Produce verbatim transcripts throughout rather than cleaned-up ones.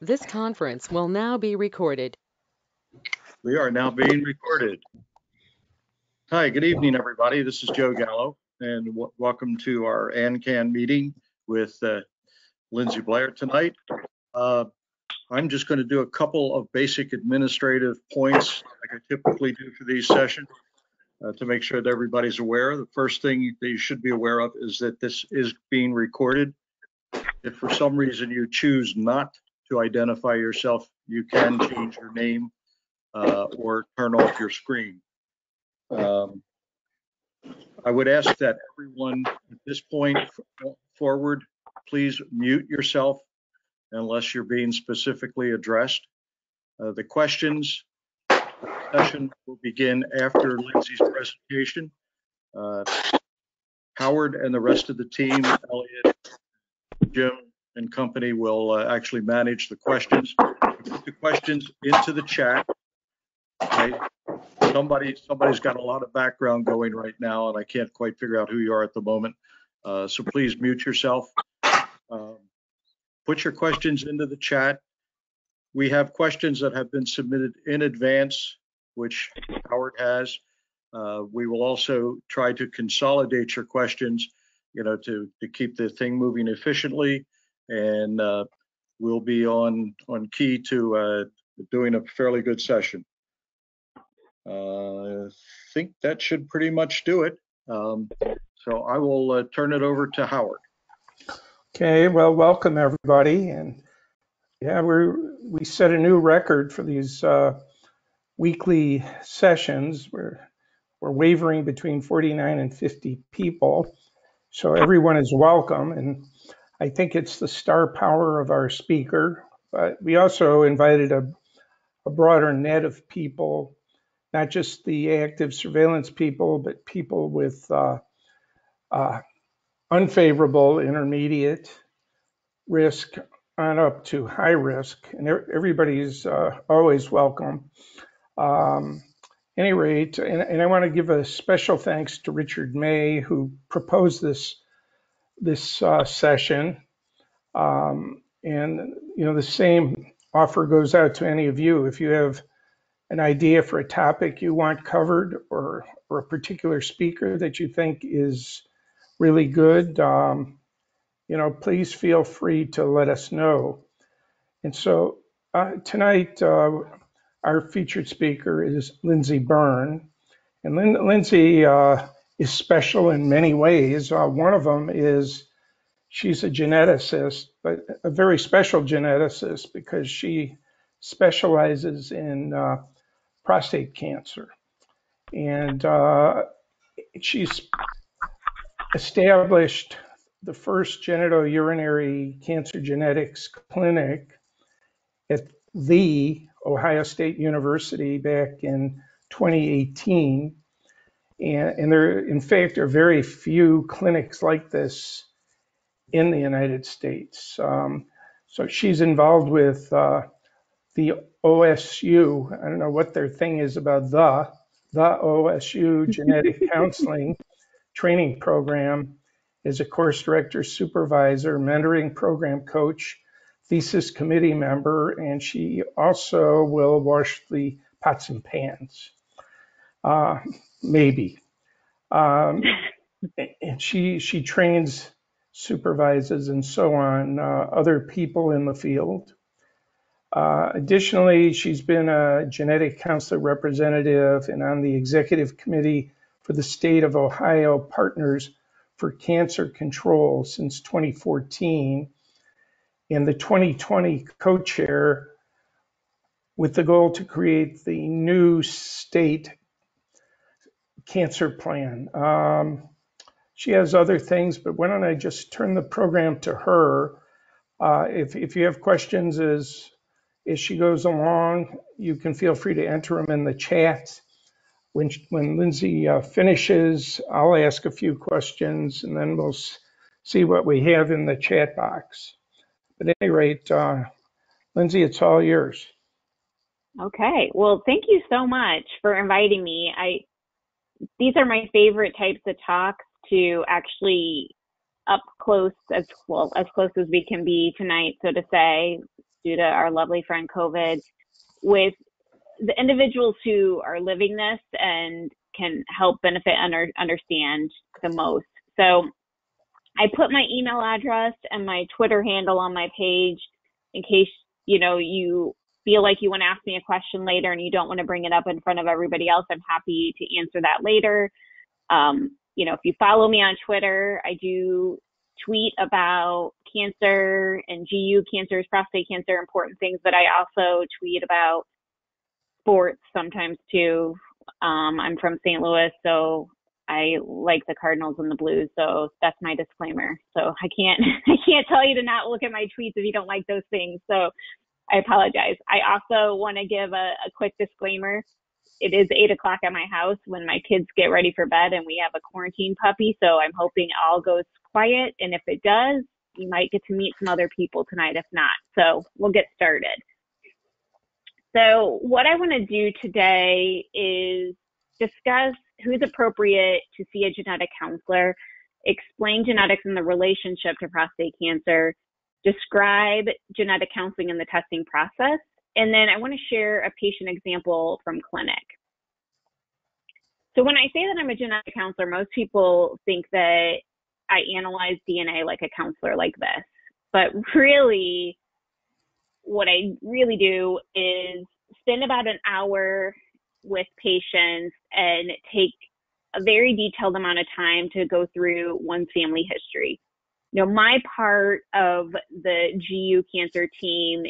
This conference will now be recorded. We are now being recorded. Hi, good evening, everybody. This is Joe Gallo, and w welcome to our AnCan meeting with uh, Lindsey Blair tonight. Uh, I'm just going to do a couple of basic administrative points, like I typically do for these sessions, uh, to make sure that everybody's aware. The first thing that you should be aware of is that this is being recorded. If for some reason you choose not to identify yourself, you can change your name uh, or turn off your screen. Um, I would ask that everyone at this point forward, please mute yourself unless you're being specifically addressed. Uh, the questions session will begin after Lindsey's presentation. Uh, Howard and the rest of the team, Elliot, Jim, and company will uh, actually manage the questions. Put the questions into the chat. Okay. Somebody, somebody's got a lot of background going right now, and I can't quite figure out who you are at the moment. Uh, so please mute yourself. Um, put your questions into the chat. We have questions that have been submitted in advance, which Howard has. Uh, we will also try to consolidate your questions, you know, to to keep the thing moving efficiently. And uh, we'll be on on key to uh, doing a fairly good session. Uh, I think that should pretty much do it. Um, so I will uh, turn it over to Howard. Okay. Well, welcome everybody, and yeah, we we set a new record for these uh, weekly sessions. We're we're wavering between forty-nine and fifty people, so everyone is welcome. And I think it's the star power of our speaker, but we also invited a, a broader net of people, not just the active surveillance people, but people with uh, uh, unfavorable intermediate risk on up to high risk, and everybody's uh, always welcome. Um, at any rate, and, and I want to give a special thanks to Richard Maye, who proposed this this uh, session, um, and you know, the same offer goes out to any of you. If you have an idea for a topic you want covered, or, or a particular speaker that you think is really good, um, you know, please feel free to let us know. And so uh, tonight, uh, our featured speaker is Lindsey Byrne, and Lin Lindsey uh, is special in many ways. Uh, one of them is she's a geneticist, but a very special geneticist because she specializes in uh, prostate cancer. And uh, she's established the first genitourinary cancer genetics clinic at the Ohio State University back in twenty eighteen. And, and there, in fact, are very few clinics like this in the United States. Um, so she's involved with uh, the O S U. I don't know what their thing is about the, the O S U Genetic Counseling Training Program, as a course director, supervisor, mentoring program coach, thesis committee member, and she also will wash the pots and pans. Uh, maybe. Um, and she she trains, supervises, and so on, uh, other people in the field. Uh, additionally, she's been a genetic counselor representative and on the executive committee for the State of Ohio Partners for Cancer Control since twenty fourteen, and the twenty twenty co-chair with the goal to create the new state cancer plan. Um, she has other things, but why don't I just turn the program to her? Uh, if, if you have questions as, as she goes along, you can feel free to enter them in the chat. When, when Lindsey uh, finishes, I'll ask a few questions, and then we'll see what we have in the chat box. But at any rate, uh, Lindsey, it's all yours. Okay, well, thank you so much for inviting me. I These are my favorite types of talks, to actually up close, as well, as close as we can be tonight, so to say, due to our lovely friend COVID, with the individuals who are living this and can help benefit and under, understand the most. So I put my email address and my Twitter handle on my page in case, you know, you feel like you want to ask me a question later and you don't want to bring it up in front of everybody else. I'm happy to answer that later. Um, you know, if you follow me on Twitter, I do tweet about cancer and G U cancers, prostate cancer, important things, but I also tweet about sports sometimes too. Um, I'm from Saint Louis, so I like the Cardinals and the Blues, so that's my disclaimer. So I can't, I can't tell you to not look at my tweets if you don't like those things. So I apologize. I also want to give a, a quick disclaimer. It is eight o'clock at my house when my kids get ready for bed, and we have a quarantine puppy, so I'm hoping it all goes quiet. And if it does, you might get to meet some other people tonight. If not, so we'll get started. So what I want to do today is discuss who's appropriate to see a genetic counselor, explain genetics and the relationship to prostate cancer, describe genetic counseling and the testing process, and then I want to share a patient example from clinic. So when I say that I'm a genetic counselor, most people think that I analyze D N A like a counselor like this, but really what I really do is spend about an hour with patients and take a very detailed amount of time to go through one family history. You know, my part of the G U cancer team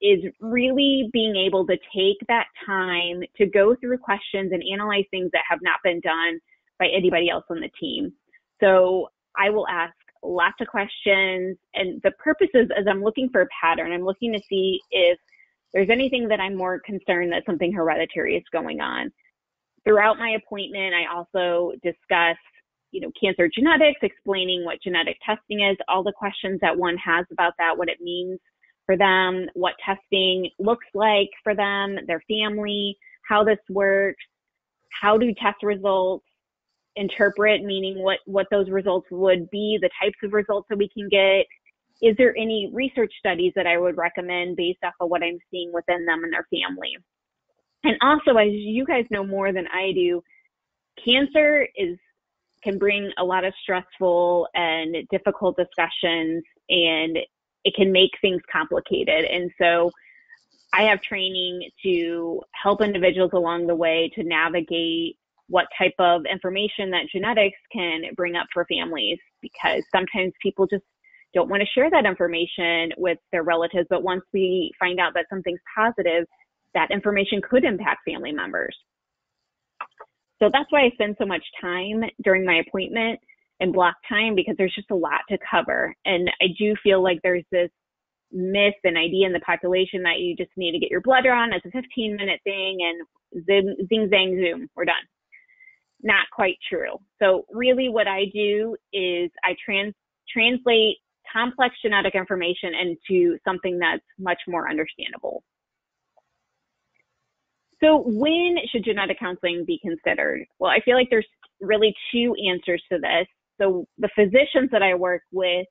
is really being able to take that time to go through questions and analyze things that have not been done by anybody else on the team. So I will ask lots of questions, and the purpose is, is I'm looking for a pattern. I'm looking to see if there's anything that I'm more concerned that something hereditary is going on. Throughout my appointment, I also discuss, you know, cancer genetics, explaining what genetic testing is, all the questions that one has about that, what it means for them, what testing looks like for them, their family, how this works, how do test results interpret, meaning what, what those results would be, the types of results that we can get. Is there any research studies that I would recommend based off of what I'm seeing within them and their family? And also, as you guys know more than I do, cancer is can bring a lot of stressful and difficult discussions, and it can make things complicated. And so I have training to help individuals along the way to navigate what type of information that genetics can bring up for families, because sometimes people just don't want to share that information with their relatives. But once we find out that something's positive, that information could impact family members. So that's why I spend so much time during my appointment and block time, because there's just a lot to cover. And I do feel like there's this myth and idea in the population that you just need to get your blood drawn as a fifteen minute thing and zing, zing, zang, zoom, we're done. Not quite true. So really what I do is I trans translate complex genetic information into something that's much more understandable. So when should genetic counseling be considered? Well, I feel like there's really two answers to this. So the physicians that I work with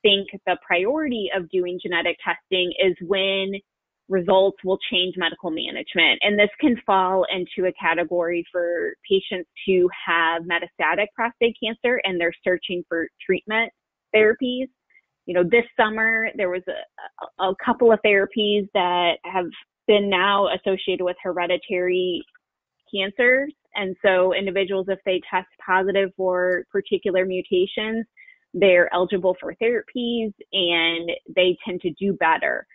think the priority of doing genetic testing is when results will change medical management. And this can fall into a category for patients who have metastatic prostate cancer and they're searching for treatment therapies. You know, this summer there was a, a couple of therapies that have been now associated with hereditary cancers. And so individuals, if they test positive for particular mutations, they're eligible for therapies and they tend to do better.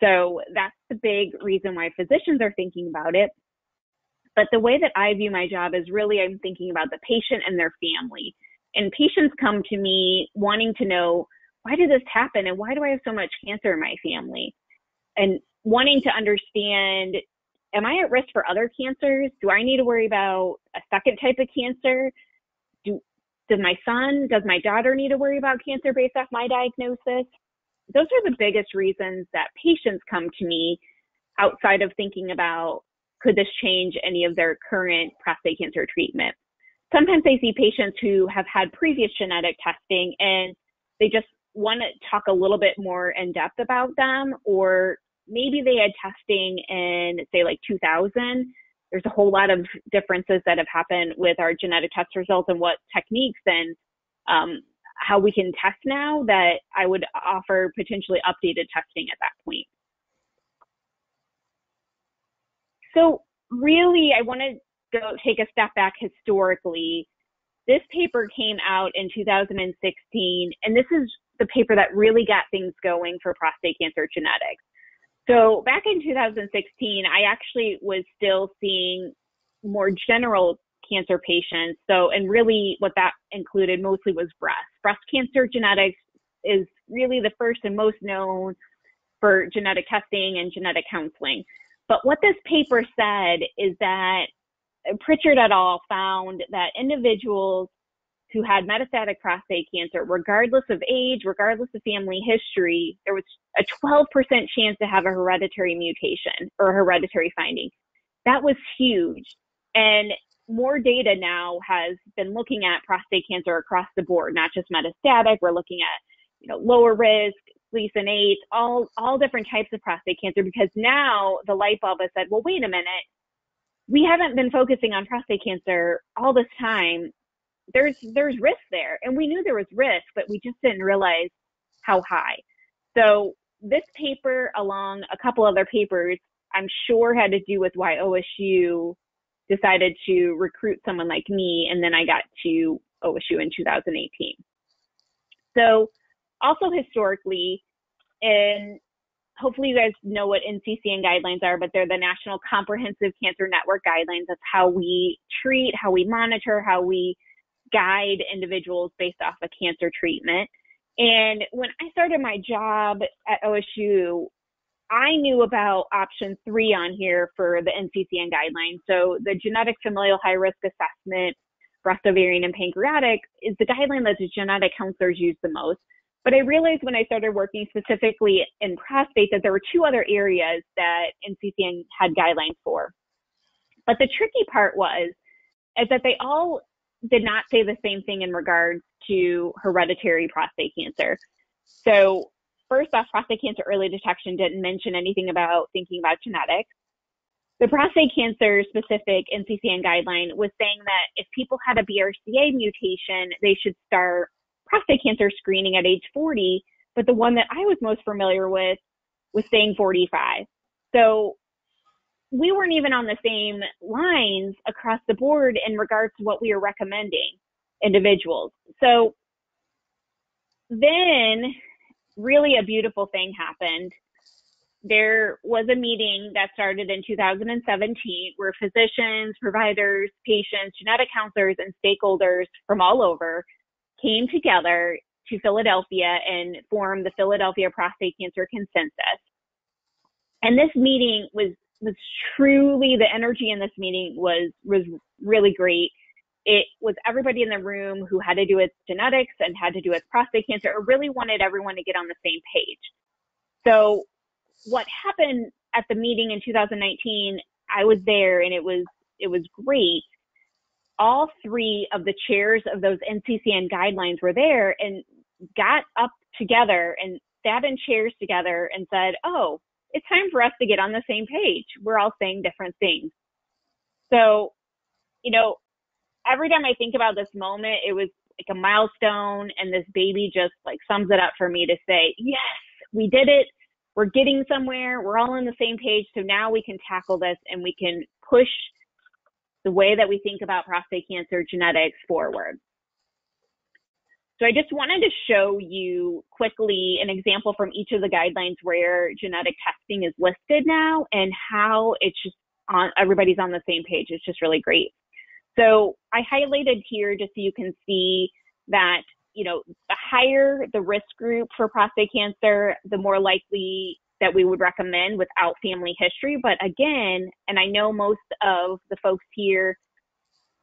So that's the big reason why physicians are thinking about it. But the way that I view my job is really I'm thinking about the patient and their family. And patients come to me wanting to know, why did this happen? And why do I have so much cancer in my family? And wanting to understand, am I at risk for other cancers? Do I need to worry about a second type of cancer? Do, does my son, does my daughter need to worry about cancer based off my diagnosis? Those are the biggest reasons that patients come to me, outside of thinking about, could this change any of their current prostate cancer treatment? Sometimes I see patients who have had previous genetic testing and they just want to talk a little bit more in depth about them, or maybe they had testing in, say, like two thousand. There's a whole lot of differences that have happened with our genetic test results and what techniques and um, how we can test now, that I would offer potentially updated testing at that point. So really, I want to go take a step back historically. This paper came out in two thousand sixteen, and this is the paper that really got things going for prostate cancer genetics. So back in two thousand sixteen, I actually was still seeing more general cancer patients. So, and really what that included mostly was breast. Breast cancer genetics is really the first and most known for genetic testing and genetic counseling. But what this paper said is that Pritchard et al. Found that individuals who had metastatic prostate cancer, regardless of age, regardless of family history, there was a twelve percent chance to have a hereditary mutation or a hereditary finding. That was huge. And more data now has been looking at prostate cancer across the board, not just metastatic. We're looking at, you know, lower risk, Gleason eight, all, all different types of prostate cancer, because now the light bulb has said, well, wait a minute, we haven't been focusing on prostate cancer all this time. There's, there's risk there. And we knew there was risk, but we just didn't realize how high. So this paper, along a couple other papers, I'm sure had to do with why O S U decided to recruit someone like me. And then I got to O S U in two thousand eighteen. So also historically, and hopefully you guys know what N C C N guidelines are, but they're the National Comprehensive Cancer Network guidelines. That's how we treat, how we monitor, how we guide individuals based off of cancer treatment. And when I started my job at O S U, I knew about option three on here for the N C C N guidelines. So the genetic familial high risk assessment, breast, ovarian, and pancreatic is the guideline that the genetic counselors use the most. But I realized when I started working specifically in prostate that there were two other areas that N C C N had guidelines for. But the tricky part was is that they all did not say the same thing in regards to hereditary prostate cancer. So first off, prostate cancer early detection didn't mention anything about thinking about genetics. The prostate cancer specific N C C N guideline was saying that if people had a B R C A mutation, they should start prostate cancer screening at age forty, but the one that I was most familiar with was saying forty-five. So we weren't even on the same lines across the board in regards to what we were recommending individuals. So then really a beautiful thing happened. There was a meeting that started in two thousand seventeen where physicians, providers, patients, genetic counselors, and stakeholders from all over came together to Philadelphia and formed the Philadelphia Prostate Cancer Consensus. And this meeting was was truly, the energy in this meeting was was really great. It was everybody in the room who had to do with genetics and had to do with prostate cancer. It really wanted everyone to get on the same page. So what happened at the meeting in two thousand nineteen, I was there and it was it was great. All three of the chairs of those N C C N guidelines were there and got up together and sat in chairs together and said, oh, it's time for us to get on the same page. We're all saying different things. So, you know, every time I think about this moment, it was like a milestone, and this baby just like sums it up for me to say, yes, we did it. We're getting somewhere. We're all on the same page. So now we can tackle this and we can push the way that we think about prostate cancer genetics forward. So I just wanted to show you quickly an example from each of the guidelines where genetic testing is listed now and how it's just on, everybody's on the same page. It's just really great. So I highlighted here just so you can see that, you know, the higher the risk group for prostate cancer, the more likely that we would recommend without family history. But again, and I know most of the folks here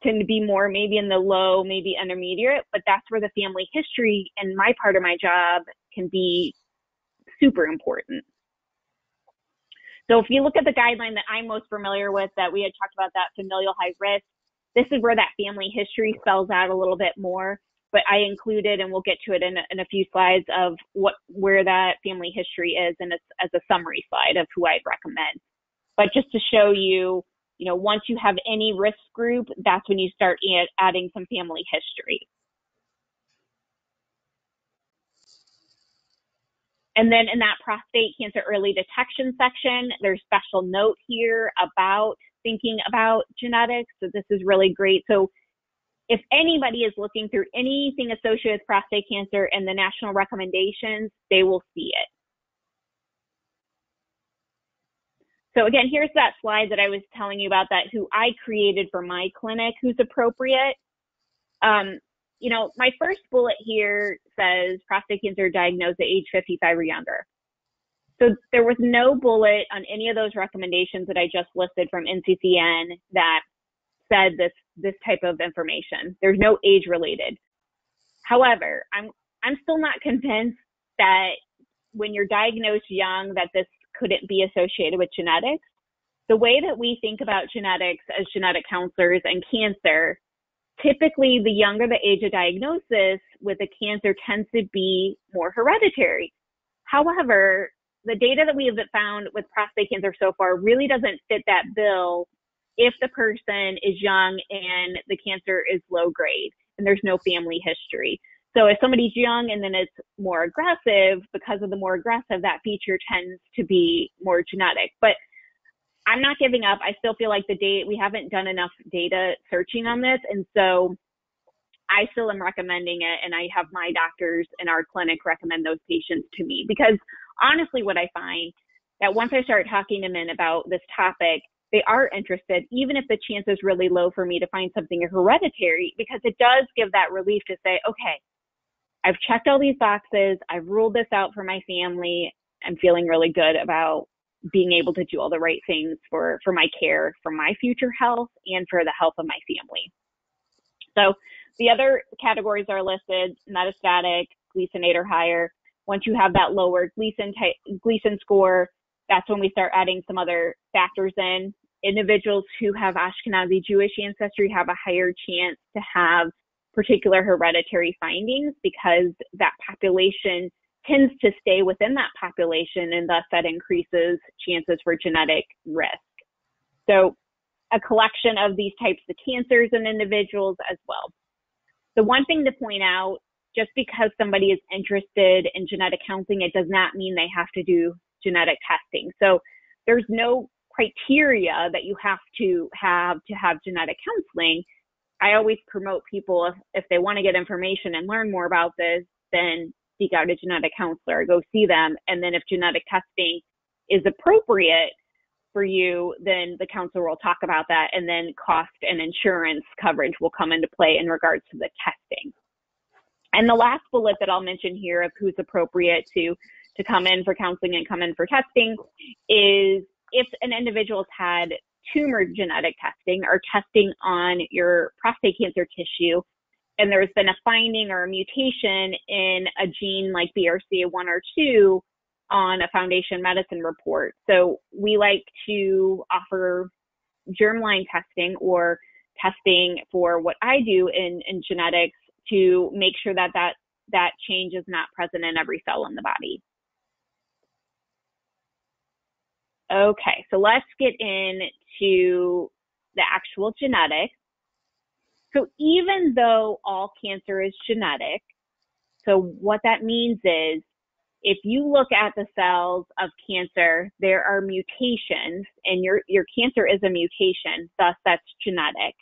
tend to be more maybe in the low, maybe intermediate, but that's where the family history and my part of my job can be super important. So if you look at the guideline that I'm most familiar with, that we had talked about, that familial high risk, this is where that family history spells out a little bit more. but I included, and we'll get to it in, in a few slides, of what where that family history is, and it's as a summary slide of who I'd recommend. But just to show you, you know, once you have any risk group, that's when you start ad adding some family history. And then in that prostate cancer early detection section, there's special note here about thinking about genetics. So this is really great. So if anybody is looking through anything associated with prostate cancer and the national recommendations, they will see it. So again, here's that slide that I was telling you about, that who I created for my clinic, who's appropriate. Um, you know, my first bullet here says prostate cancer diagnosed at age fifty-five or younger. So there was no bullet on any of those recommendations that I just listed from N C C N that said this, this type of information. There's no age related. However, I'm, I'm still not convinced that when you're diagnosed young, that this couldn't be associated with genetics. The way that we think about genetics as genetic counselors and cancer, typically the younger the age of diagnosis with a cancer tends to be more hereditary. However, the data that we have found with prostate cancer so far really doesn't fit that bill if the person is young and the cancer is low grade and there's no family history. So if somebody's young and then it's more aggressive, because of the more aggressive, that feature tends to be more genetic. But I'm not giving up. I still feel like the data, we haven't done enough data searching on this. And so I still am recommending it. And I have my doctors in our clinic recommend those patients to me, because honestly, what I find that once I start talking to men about this topic, they are interested, even if the chance is really low for me to find something hereditary, because it does give that relief to say, okay, I've checked all these boxes, I've ruled this out for my family, I'm feeling really good about being able to do all the right things for, for my care, for my future health, and for the health of my family. So the other categories are listed: metastatic, Gleason eight or higher. Once you have that lower Gleason, type, Gleason score, that's when we start adding some other factors in. Individuals who have Ashkenazi Jewish ancestry have a higher chance to have particular hereditary findings, because that population tends to stay within that population, and thus that increases chances for genetic risk. So a collection of these types of cancers in individuals as well. The one thing to point out, just because somebody is interested in genetic counseling, it does not mean they have to do genetic testing. So there's no criteria that you have to have to have genetic counseling. I always promote people, if, if they want to get information and learn more about this, then seek out a genetic counselor, go see them. And then if genetic testing is appropriate for you, then the counselor will talk about that. And then cost and insurance coverage will come into play in regards to the testing. And the last bullet that I'll mention here of who's appropriate to, to come in for counseling and come in for testing is if an individual's had tumor genetic testing or testing on your prostate cancer tissue, and there's been a finding or a mutation in a gene like B R C A one or two on a Foundation Medicine report. So we like to offer germline testing, or testing for what I do in, in genetics, to make sure that, that that change is not present in every cell in the body. Okay, so let's get into the actual genetics. So even though all cancer is genetic, so what that means is if you look at the cells of cancer, there are mutations, and your, your cancer is a mutation, thus that's genetic.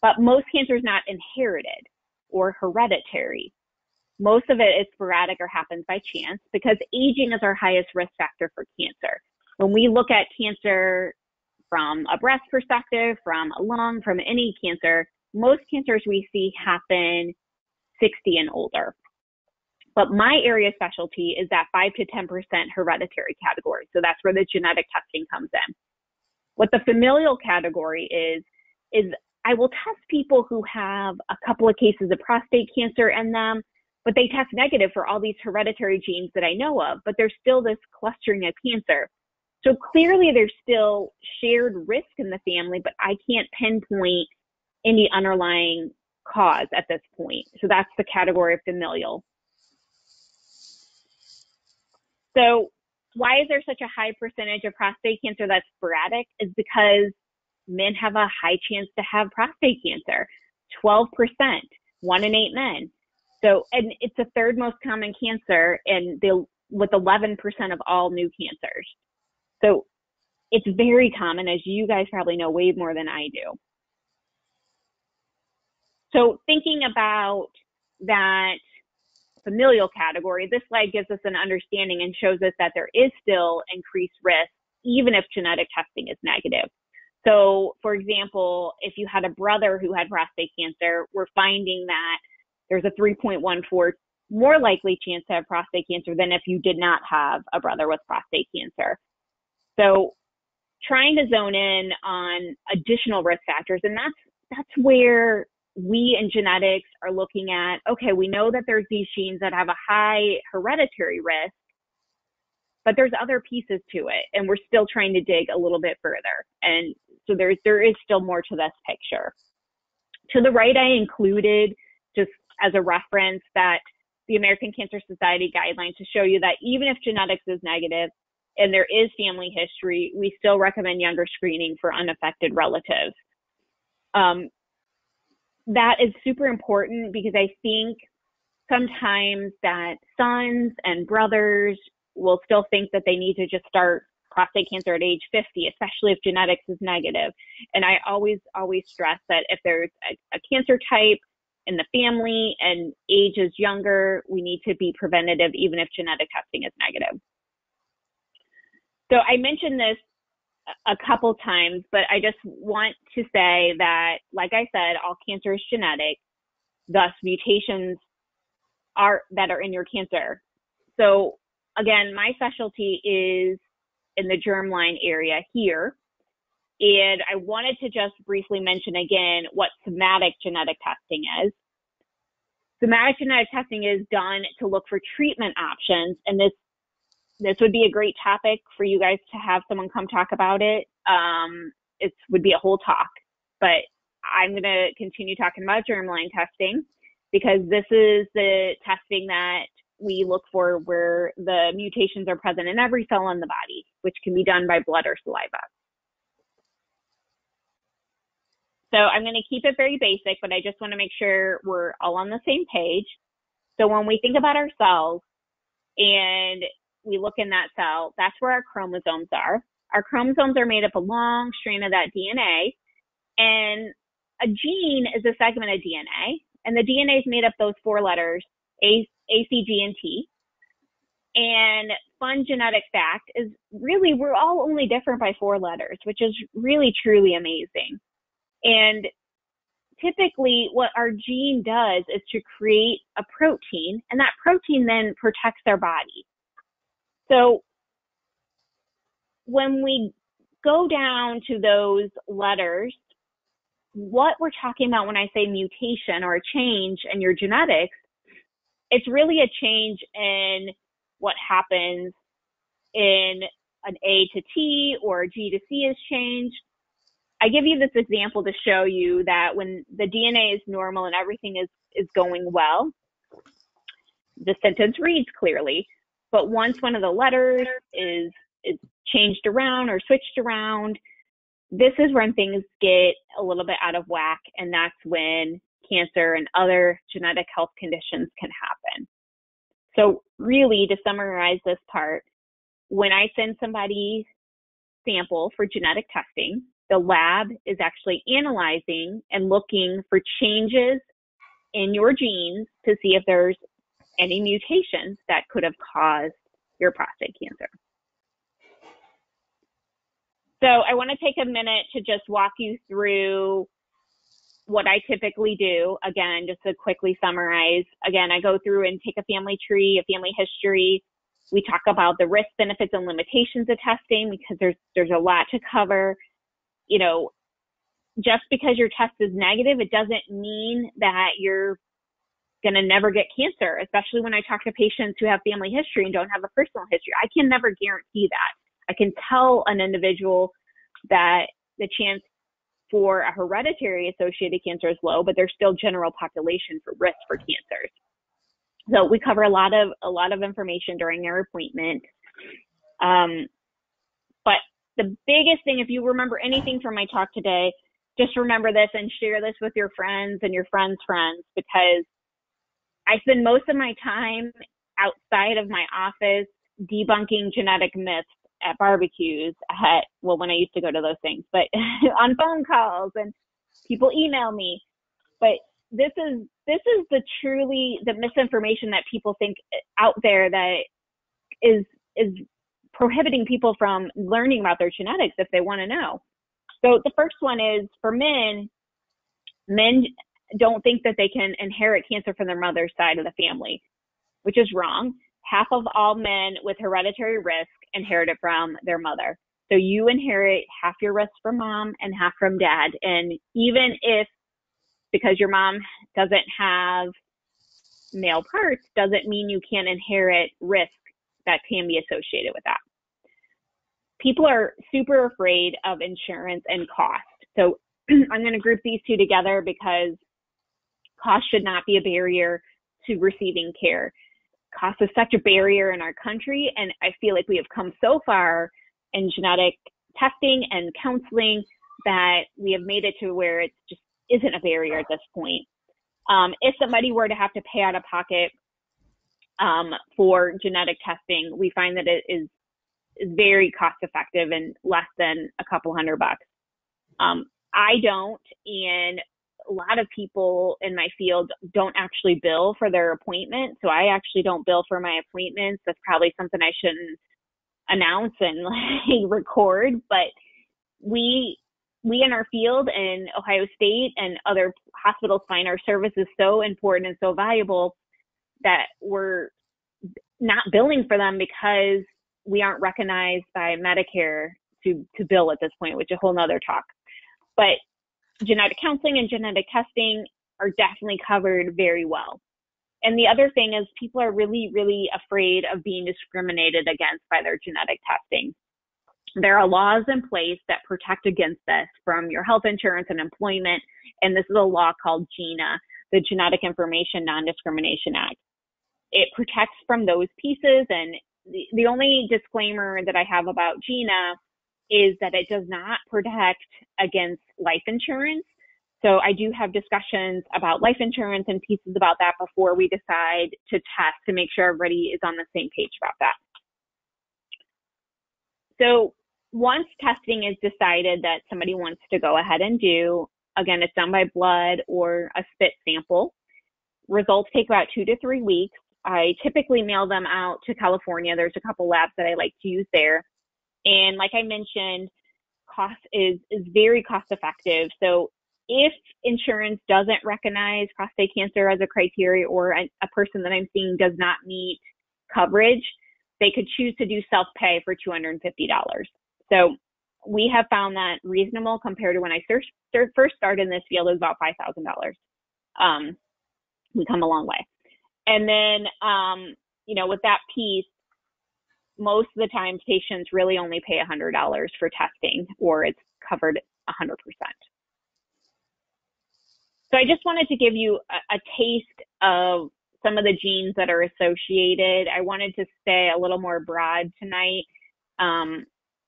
But most cancer is not inherited or hereditary. Most of it is sporadic or happens by chance, because aging is our highest risk factor for cancer. When we look at cancer from a breast perspective, from a lung, from any cancer, most cancers we see happen sixty and older. But my area of specialty is that five to ten percent hereditary category. So that's where the genetic testing comes in. What the familial category is, is I will test people who have a couple of cases of prostate cancer in them, but they test negative for all these hereditary genes that I know of, but there's still this clustering of cancer. So clearly there's still shared risk in the family, but I can't pinpoint any underlying cause at this point. So that's the category of familial. So why is there such a high percentage of prostate cancer that's sporadic? Is because men have a high chance to have prostate cancer, twelve percent, one in eight men. So, and it's the third most common cancer, and they, with eleven percent of all new cancers. So it's very common, as you guys probably know way more than I do. So thinking about that familial category, this slide gives us an understanding and shows us that there is still increased risk, even if genetic testing is negative. So, for example, if you had a brother who had prostate cancer, we're finding that there's a three point one four more likely chance to have prostate cancer than if you did not have a brother with prostate cancer. So trying to zone in on additional risk factors, and that's that's where we in genetics are looking at, okay, we know that there's these genes that have a high hereditary risk, but there's other pieces to it, and we're still trying to dig a little bit further. And so there's, there is still more to this picture. To the right, I included, just as a reference, that the American Cancer Society guidelines to show you that even if genetics is negative and there is family history, we still recommend younger screening for unaffected relatives. Um, that is super important because I think sometimes that sons and brothers will still think that they need to just start prostate cancer at age fifty, especially if genetics is negative. And I always, always stress that if there's a, a cancer type in the family and age is younger, we need to be preventative even if genetic testing is negative. So I mentioned this a couple times, but I just want to say that, like I said, all cancer is genetic, thus mutations are that are in your cancer. So again, my specialty is in the germline area here. And I wanted to just briefly mention again what somatic genetic testing is. Somatic genetic testing is done to look for treatment options, and this this would be a great topic for you guys to have someone come talk about it. Um, it would be a whole talk, but I'm going to continue talking about germline testing because this is the testing that we look for where the mutations are present in every cell in the body, which can be done by blood or saliva. So I'm going to keep it very basic, but I just want to make sure we're all on the same page. So when we think about our cells and we look in that cell, that's where our chromosomes are. Our chromosomes are made up of a long strand of that D N A, and a gene is a segment of D N A, and the D N A is made up of those four letters, A, A, C, G, and T. And fun genetic fact is really we're all only different by four letters, which is really, truly amazing. And typically what our gene does is to create a protein, and that protein then protects our body. So when we go down to those letters, what we're talking about when I say mutation or a change in your genetics, it's really a change in what happens in an A to T or a G to C is changed. I give you this example to show you that when the D N A is normal and everything is, is going well, the sentence reads clearly. But once one of the letters is, is changed around or switched around, this is when things get a little bit out of whack, and that's when cancer and other genetic health conditions can happen. So really, to summarize this part, when I send somebody sample for genetic testing, the lab is actually analyzing and looking for changes in your genes to see if there's any mutations that could have caused your prostate cancer. So I want to take a minute to just walk you through what I typically do. Again, just to quickly summarize, again, I go through and take a family tree, a family history. We talk about the risk, benefits, and limitations of testing because there's there's a lot to cover. You know, just because your test is negative, it doesn't mean that you're going to never get cancer, especially when I talk to patients who have family history and don't have a personal history. I can never guarantee that. I can tell an individual that the chance for a hereditary associated cancer is low, but there's still general population for risk for cancers. So we cover a lot of a lot of information during their appointment. Um, but the biggest thing, if you remember anything from my talk today, just remember this and share this with your friends and your friends' friends, because I spend most of my time outside of my office debunking genetic myths at barbecues, at, well, when I used to go to those things, but on phone calls, and people email me. But this is, this is the truly the misinformation that people think out there that is, is prohibiting people from learning about their genetics if they want to know. So the first one is for men, men don't think that they can inherit cancer from their mother's side of the family, which is wrong. Half of all men with hereditary risk inherit it from their mother. So you inherit half your risk from mom and half from dad. And even if, because your mom doesn't have male parts, doesn't mean you can't inherit risk that can be associated with that. People are super afraid of insurance and cost. So I'm going to group these two together because cost should not be a barrier to receiving care. Cost is such a barrier in our country, and I feel like we have come so far in genetic testing and counseling that we have made it to where it just isn't a barrier at this point. Um, if somebody were to have to pay out of pocket um, for genetic testing, we find that it is very cost effective and less than a couple hundred bucks. Um, I don't, and a lot of people in my field don't actually bill for their appointment. So I actually don't bill for my appointments. That's probably something I shouldn't announce and like record, but we, we in our field in Ohio State and other hospitals find our service is so important and so valuable that we're not billing for them because we aren't recognized by Medicare to, to bill at this point, which is a whole nother talk. But genetic counseling and genetic testing are definitely covered very well. And the other thing is people are really, really afraid of being discriminated against by their genetic testing. There are laws in place that protect against this from your health insurance and employment. And this is a law called GINA, the Genetic Information Non-Discrimination Act. It protects from those pieces. And the, the only disclaimer that I have about GINA is that it does not protect against life insurance. So I do have discussions about life insurance and pieces about that before we decide to test to make sure everybody is on the same page about that. So once testing is decided that somebody wants to go ahead and do, again, it's done by blood or a spit sample. Results take about two to three weeks. I typically mail them out to California. There's a couple labs that I like to use there. And like I mentioned, cost is, is very cost effective. So if insurance doesn't recognize prostate cancer as a criteria or a, a person that I'm seeing does not meet coverage, they could choose to do self-pay for two hundred fifty dollars. So we have found that reasonable compared to when I first started in this field, it was about five thousand dollars. Um, we come a long way. And then, um, you know, with that piece, most of the time patients really only pay one hundred dollars for testing, or it's covered one hundred percent. So I just wanted to give you a, a taste of some of the genes that are associated. I wanted to stay a little more broad tonight um,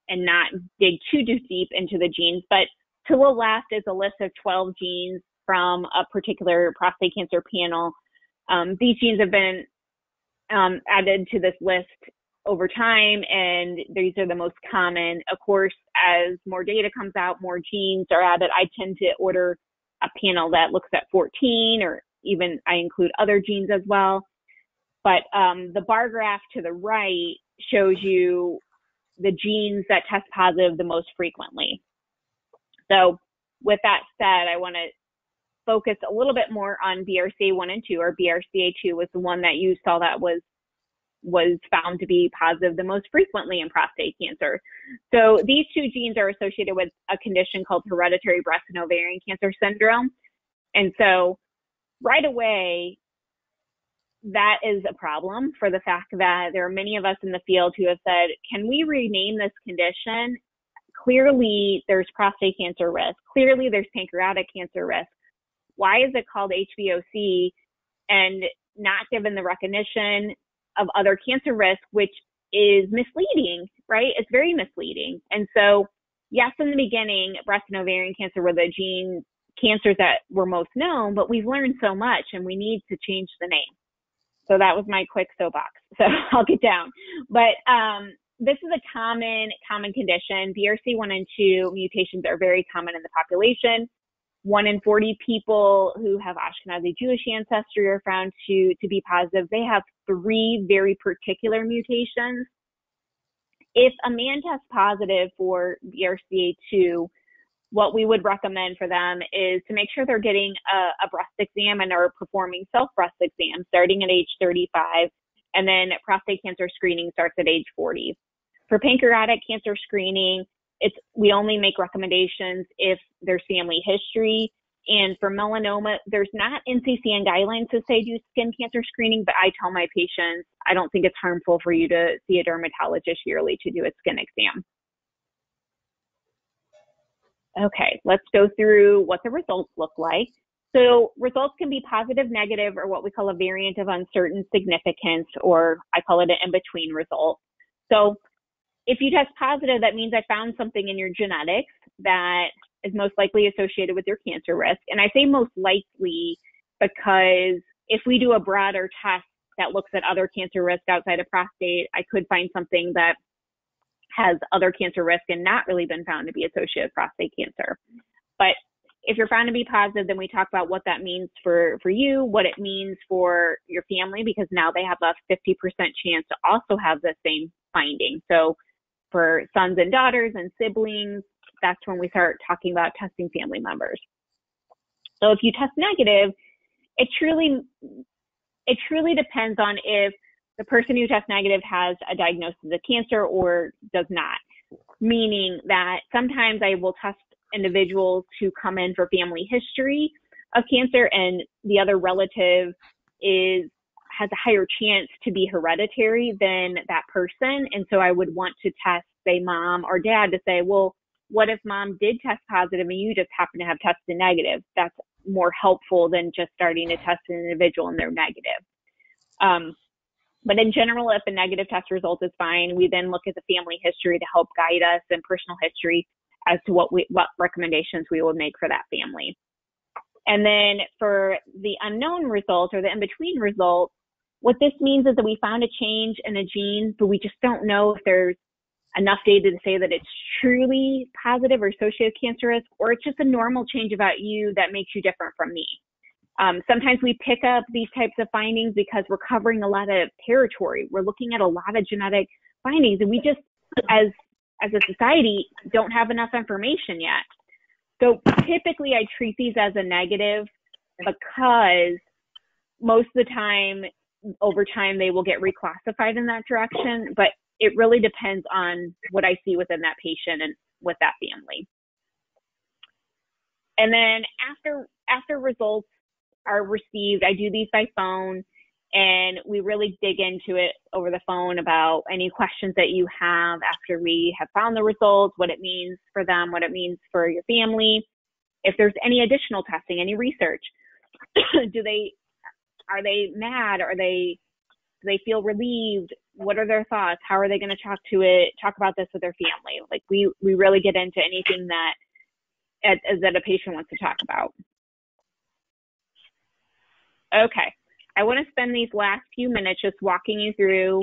and not dig too, too deep into the genes, but to the left is a list of twelve genes from a particular prostate cancer panel. Um, these genes have been um, added to this list over time, and these are the most common. Of course, as more data comes out, more genes are added. I tend to order a panel that looks at fourteen, or even I include other genes as well. But um, the bar graph to the right shows you the genes that test positive the most frequently. So with that said, I want to focus a little bit more on B R C A one and two, or B R C A two was the one that you saw that was was found to be positive the most frequently in prostate cancer. So these two genes are associated with a condition called hereditary breast and ovarian cancer syndrome. And so right away, that is a problem for the fact that there are many of us in the field who have said, can we rename this condition Clearly there's prostate cancer risk. Clearly there's pancreatic cancer risk. Why is it called H B O C and not given the recognition of other cancer risk, which is misleading, right? It's very misleading. And so, yes, in the beginning, breast and ovarian cancer were the gene cancers that were most known, but we've learned so much and we need to change the name. So that was my quick soapbox. So I'll get down. But um, this is a common, common condition. B R C A one and two mutations are very common in the population. one in forty people who have Ashkenazi Jewish ancestry are found to, to be positive. They have three very particular mutations. If a man tests positive for B R C A two, what we would recommend for them is to make sure they're getting a, a breast exam and are performing self-breast exams starting at age thirty-five, and then prostate cancer screening starts at age forty. For pancreatic cancer screening, It's, we only make recommendations if there's family history. And for melanoma, there's not N C C N guidelines to say do skin cancer screening, but I tell my patients, I don't think it's harmful for you to see a dermatologist yearly to do a skin exam. Okay, let's go through what the results look like. So results can be positive, negative, or what we call a variant of uncertain significance, or I call it an in-between result. So if you test positive, that means I found something in your genetics that is most likely associated with your cancer risk. And I say most likely because if we do a broader test that looks at other cancer risk outside of prostate, I could find something that has other cancer risk and not really been found to be associated with prostate cancer. But if you're found to be positive, then we talk about what that means for, for you, what it means for your family, because now they have a fifty percent chance to also have the same finding. So for sons and daughters and siblings, that's when we start talking about testing family members. So if you test negative, it truly, it truly depends on if the person who tests negative has a diagnosis of cancer or does not, meaning that sometimes I will test individuals who come in for family history of cancer and the other relative is has a higher chance to be hereditary than that person. And so I would want to test, say, mom or dad to say, well, what if mom did test positive and you just happen to have tested negative? That's more helpful than just starting to test an individual and they're negative. Um, but in general, if a negative test result is fine, we then look at the family history to help guide us and personal history as to what we, what recommendations we will make for that family. And then for the unknown result or the in-between result, what this means is that we found a change in a gene, but we just don't know if there's enough data to say that it's truly positive or associated with cancer risk, or it's just a normal change about you that makes you different from me. Um, sometimes we pick up these types of findings because we're covering a lot of territory. We're looking at a lot of genetic findings, and we just, as as a society, don't have enough information yet. So typically I treat these as a negative because most of the time, over time, they will get reclassified in that direction, but it really depends on what I see within that patient and with that family. And then after, after results are received, I do these by phone, and we really dig into it over the phone about any questions that you have after we have found the results, what it means for them, what it means for your family, if there's any additional testing, any research. Do they, are they mad? Are they, do they feel relieved? What are their thoughts? How are they going to talk to it, talk about this with their family? Like we, we really get into anything that, as, that a patient wants to talk about. Okay. I want to spend these last few minutes just walking you through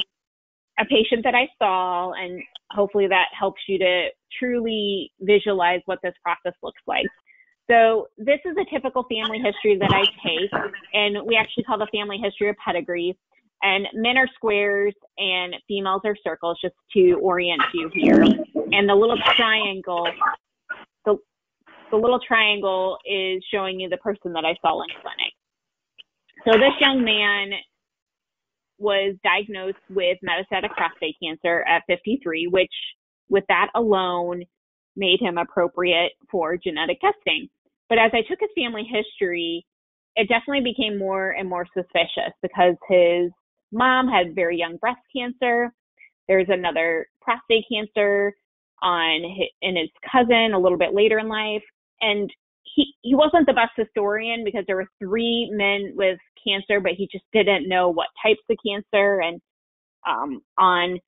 a patient that I saw, and hopefully that helps you to truly visualize what this process looks like. So this is a typical family history that I take, and we actually call the family history a pedigree. And men are squares and females are circles, just to orient you here. And the little triangle, the, the little triangle is showing you the person that I saw in clinic. So this young man was diagnosed with metastatic prostate cancer at fifty-three, which with that alone made him appropriate for genetic testing. But as I took his family history, it definitely became more and more suspicious because his mom had very young breast cancer. There's another prostate cancer. on his, and his cousin a little bit later in life. And he, he wasn't the best historian because there were three men with cancer, but he just didn't know what types of cancer. And um, on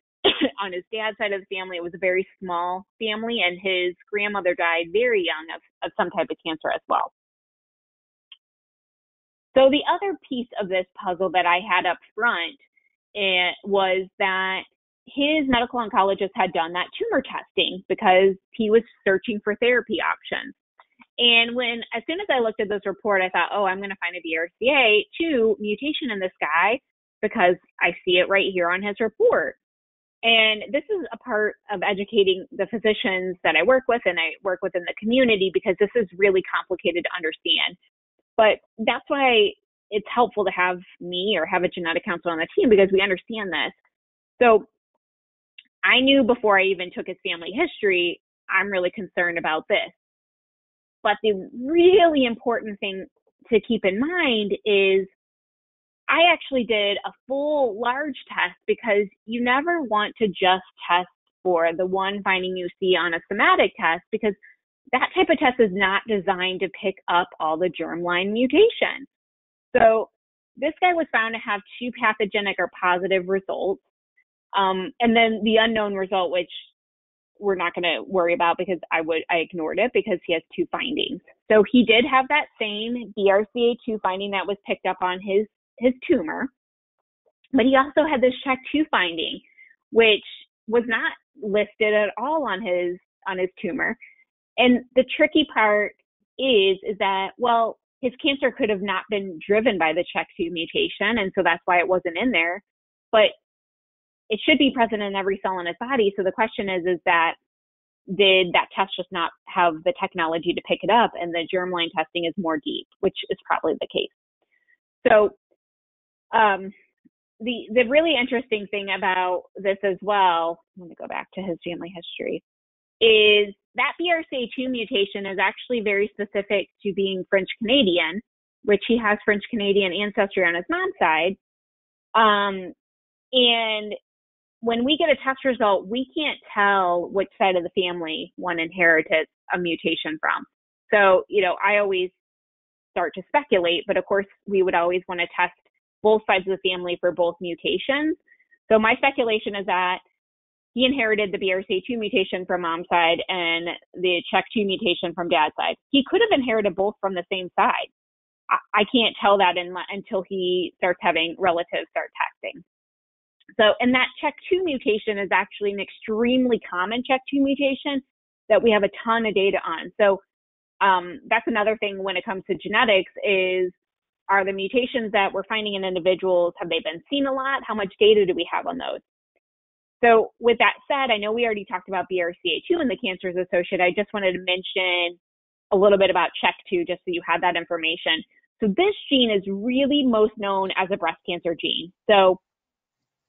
on his dad's side of the family, it was a very small family, and his grandmother died very young of, of some type of cancer as well. So the other piece of this puzzle that I had up front it, was that his medical oncologist had done that tumor testing because he was searching for therapy options. And when, as soon as I looked at this report, I thought, oh, I'm going to find a B R C A two mutation in this guy because I see it right here on his report. And this is a part of educating the physicians that I work with and I work with in the community because this is really complicated to understand. But that's why it's helpful to have me or have a genetic counselor on the team because we understand this. So I knew before I even took his family history, I'm really concerned about this. But the really important thing to keep in mind is I actually did a full large test because you never want to just test for the one finding you see on a somatic test because that type of test is not designed to pick up all the germline mutation. So this guy was found to have two pathogenic or positive results. Um, and then the unknown result, which we're not going to worry about because I would I ignored it because he has two findings. So he did have that same B R C A two finding that was picked up on his his tumor, but he also had this C H E K two finding, which was not listed at all on his on his tumor. And the tricky part is is that, well, his cancer could have not been driven by the C H E K two mutation, and so that's why it wasn't in there. But it should be present in every cell in his body. So the question is, is that did that test just not have the technology to pick it up, and the germline testing is more deep, which is probably the case. So um, the the really interesting thing about this as well, let me go back to his family history, is that B R C A two mutation is actually very specific to being French Canadian, which he has French Canadian ancestry on his mom's side. Um, and when we get a test result, we can't tell which side of the family one inherited a mutation from. So, you know, I always start to speculate, but of course, we would always want to test both sides of the family for both mutations. So my speculation is that he inherited the B R C A two mutation from mom's side and the C H E K two mutation from dad's side. He could have inherited both from the same side. I, I can't tell that in, until he starts having relatives start testing. So, and that C H E K two mutation is actually an extremely common C H E K two mutation that we have a ton of data on. So um, that's another thing when it comes to genetics is, are the mutations that we're finding in individuals, have they been seen a lot? How much data do we have on those? So with that said, I know we already talked about B R C A two and the cancers associated. I just wanted to mention a little bit about C H E K two just so you had that information. So this gene is really most known as a breast cancer gene. So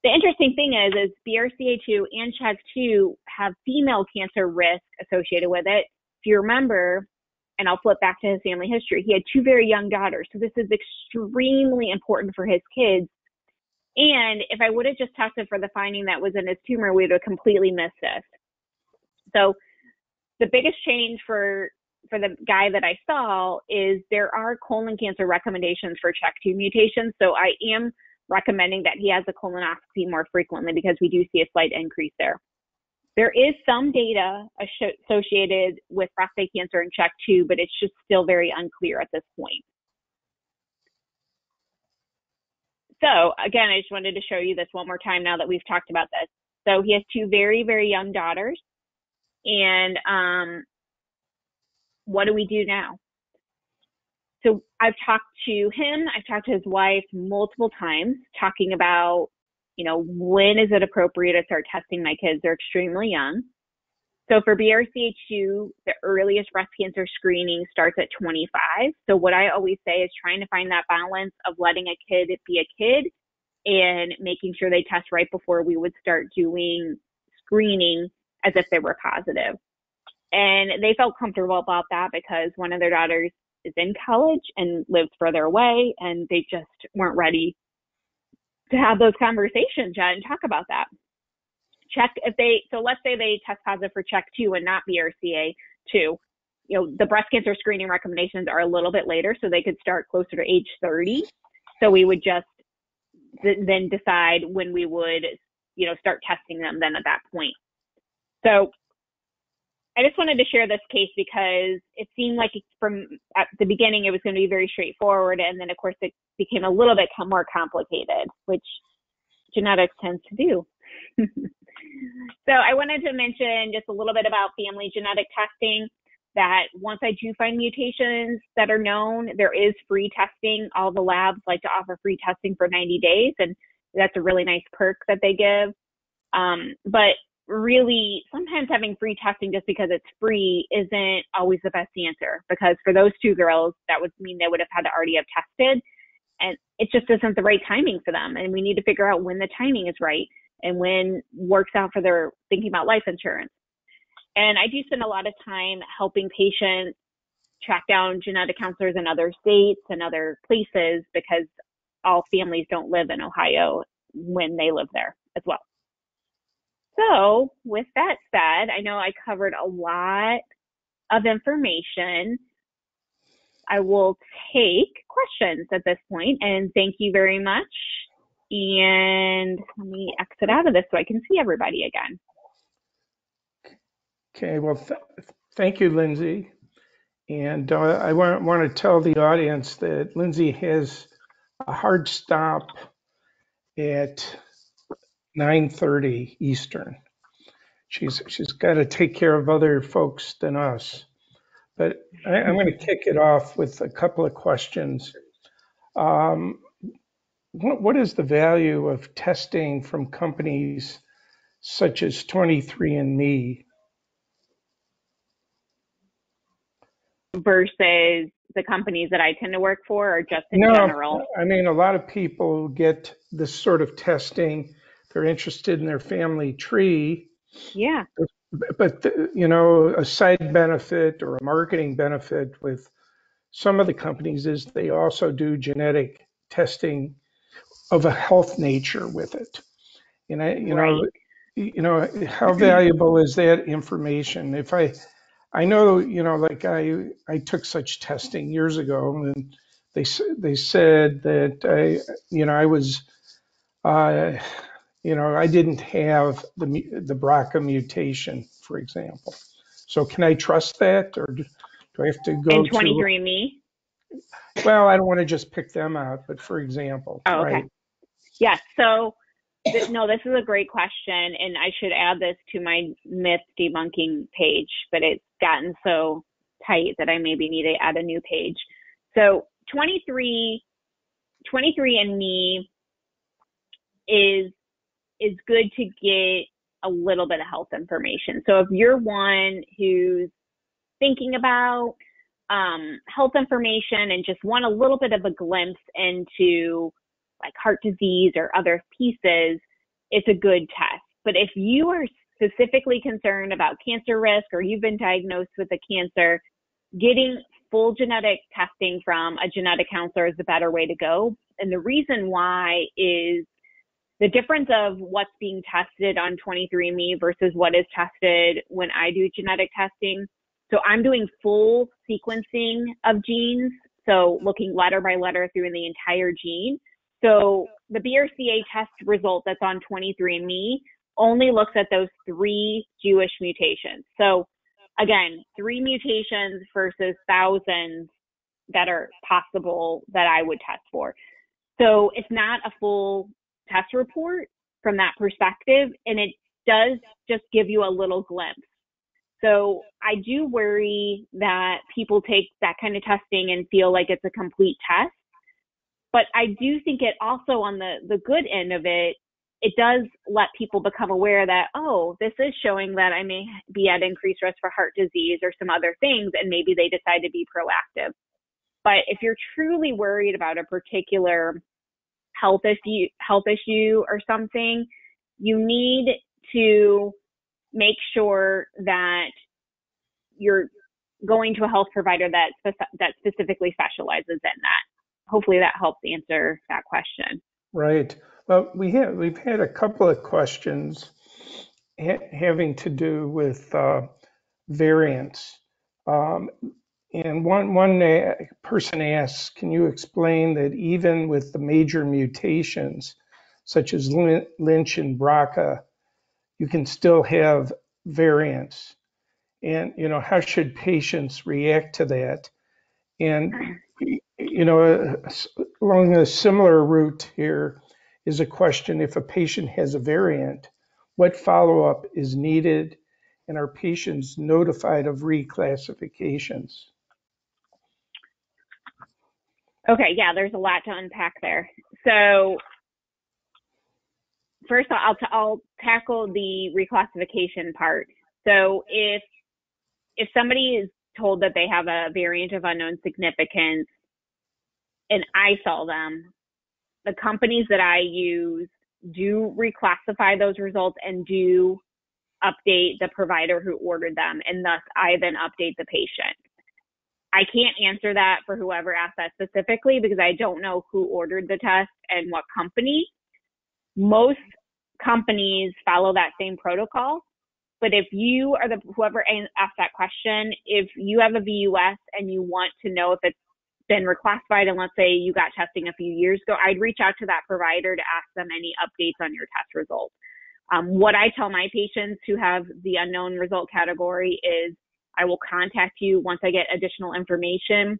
the interesting thing is, is B R C A two and C H E K two have female cancer risk associated with it. If you remember, and I'll flip back to his family history, he had two very young daughters. So this is extremely important for his kids. And if I would have just tested for the finding that was in his tumor, we would have completely missed this. So the biggest change for, for the guy that I saw is there are colon cancer recommendations for C H E K two mutations. So I am recommending that he has a colonoscopy more frequently because we do see a slight increase there. There is some data associated with prostate cancer and C H E K two, but it's just still very unclear at this point. So again, I just wanted to show you this one more time now that we've talked about this. So he has two very, very young daughters. And um, what do we do now? So I've talked to him, I've talked to his wife multiple times, talking about, you know, when is it appropriate to start testing my kids? They're extremely young. So for B R C A two, the earliest breast cancer screening starts at twenty-five. So what I always say is trying to find that balance of letting a kid be a kid and making sure they test right before we would start doing screening as if they were positive. And they felt comfortable about that because one of their daughters is in college and lives further away, and they just weren't ready to have those conversations yet and talk about that. CHEK, if they, so let's say they test positive for CHEK two and not B R C A two, you know, the breast cancer screening recommendations are a little bit later, so they could start closer to age thirty. So we would just th- then decide when we would, you know, start testing them then at that point. So I just wanted to share this case because it seemed like from at the beginning it was going to be very straightforward, and then of course it became a little bit more complicated, which genetics tends to do. So I wanted to mention just a little bit about family genetic testing, that once I do find mutations that are known, there is free testing. All the labs like to offer free testing for ninety days, and that's a really nice perk that they give. Um, but really, sometimes having free testing just because it's free isn't always the best answer, because for those two girls, that would mean they would have had to already have tested, and it just isn't the right timing for them. And we need to figure out when the timing is right and when works out for their thinking about life insurance. And I do spend a lot of time helping patients track down genetic counselors in other states and other places, because all families don't live in Ohio when they live there as well. So with that said, I know I covered a lot of information. I will take questions at this point, and thank you very much. And let me exit out of this so I can see everybody again. Okay, well, th thank you, Lindsey. And uh, I want, want to tell the audience that Lindsey has a hard stop at nine thirty Eastern. She's she's got to take care of other folks than us. But I, I'm going to kick it off with a couple of questions. Um, what, what is the value of testing from companies such as twenty-three and me versus the companies that I tend to work for, or just in no, general? I mean, a lot of people get this sort of testing. They're interested in their family tree. Yeah. But, you know, a side benefit or a marketing benefit with some of the companies is they also do genetic testing of a health nature with it. And I, you right. know, you know, how valuable is that information? If I, I know, you know, like I, I took such testing years ago, and they, they said that I, you know, I was, uh, you know, I didn't have the the B R C A mutation, for example. So can I trust that, or do, do I have to go and twenty-three and me? Well, I don't want to just pick them out, but for example. Oh, okay. Right? Yes. So, th no, this is a great question, and I should add this to my myth debunking page, but it's gotten so tight that I maybe need to add a new page. So twenty-three and me is is good to get a little bit of health information. So if you're one who's thinking about um, health information and just want a little bit of a glimpse into like heart disease or other pieces, it's a good test. But if you are specifically concerned about cancer risk, or you've been diagnosed with a cancer, getting full genetic testing from a genetic counselor is the better way to go. And the reason why is the difference of what's being tested on twenty-three and me versus what is tested when I do genetic testing. So I'm doing full sequencing of genes, so looking letter by letter through the entire gene. So the B R C A test result that's on twenty-three and me only looks at those three Jewish mutations. So again, three mutations versus thousands that are possible that I would test for. So it's not a full test report from that perspective, and it does just give you a little glimpse. So I do worry that people take that kind of testing and feel like it's a complete test, but I do think it also, on the the good end of it, it does let people become aware that, oh, this is showing that I may be at increased risk for heart disease or some other things, and maybe they decide to be proactive. But if you're truly worried about a particular health issue, health issue or something, you need to make sure that you're going to a health provider that that specifically specializes in that. Hopefully that helps answer that question. Right. Well, we have we've had a couple of questions ha having to do with uh, variants. Um, and one, one person asks, can you explain that even with the major mutations, such as Lynch and B R C A, you can still have variants? And, you know, how should patients react to that? And, you know, along a similar route here is a question, if a patient has a variant, what follow-up is needed, and are patients notified of reclassifications? Okay, yeah, there's a lot to unpack there. So first, I'll, t I'll tackle the reclassification part. So if if somebody is told that they have a variant of unknown significance, and I saw them, the companies that I use do reclassify those results and do update the provider who ordered them, and thus I then update the patient. I can't answer that for whoever asked that specifically, because I don't know who ordered the test and what company. Most companies follow that same protocol. But if you are the, whoever asked that question, if you have a V U S and you want to know if it's been reclassified, and let's say you got testing a few years ago, I'd reach out to that provider to ask them any updates on your test results. Um, what I tell my patients who have the unknown result category is I will contact you once I get additional information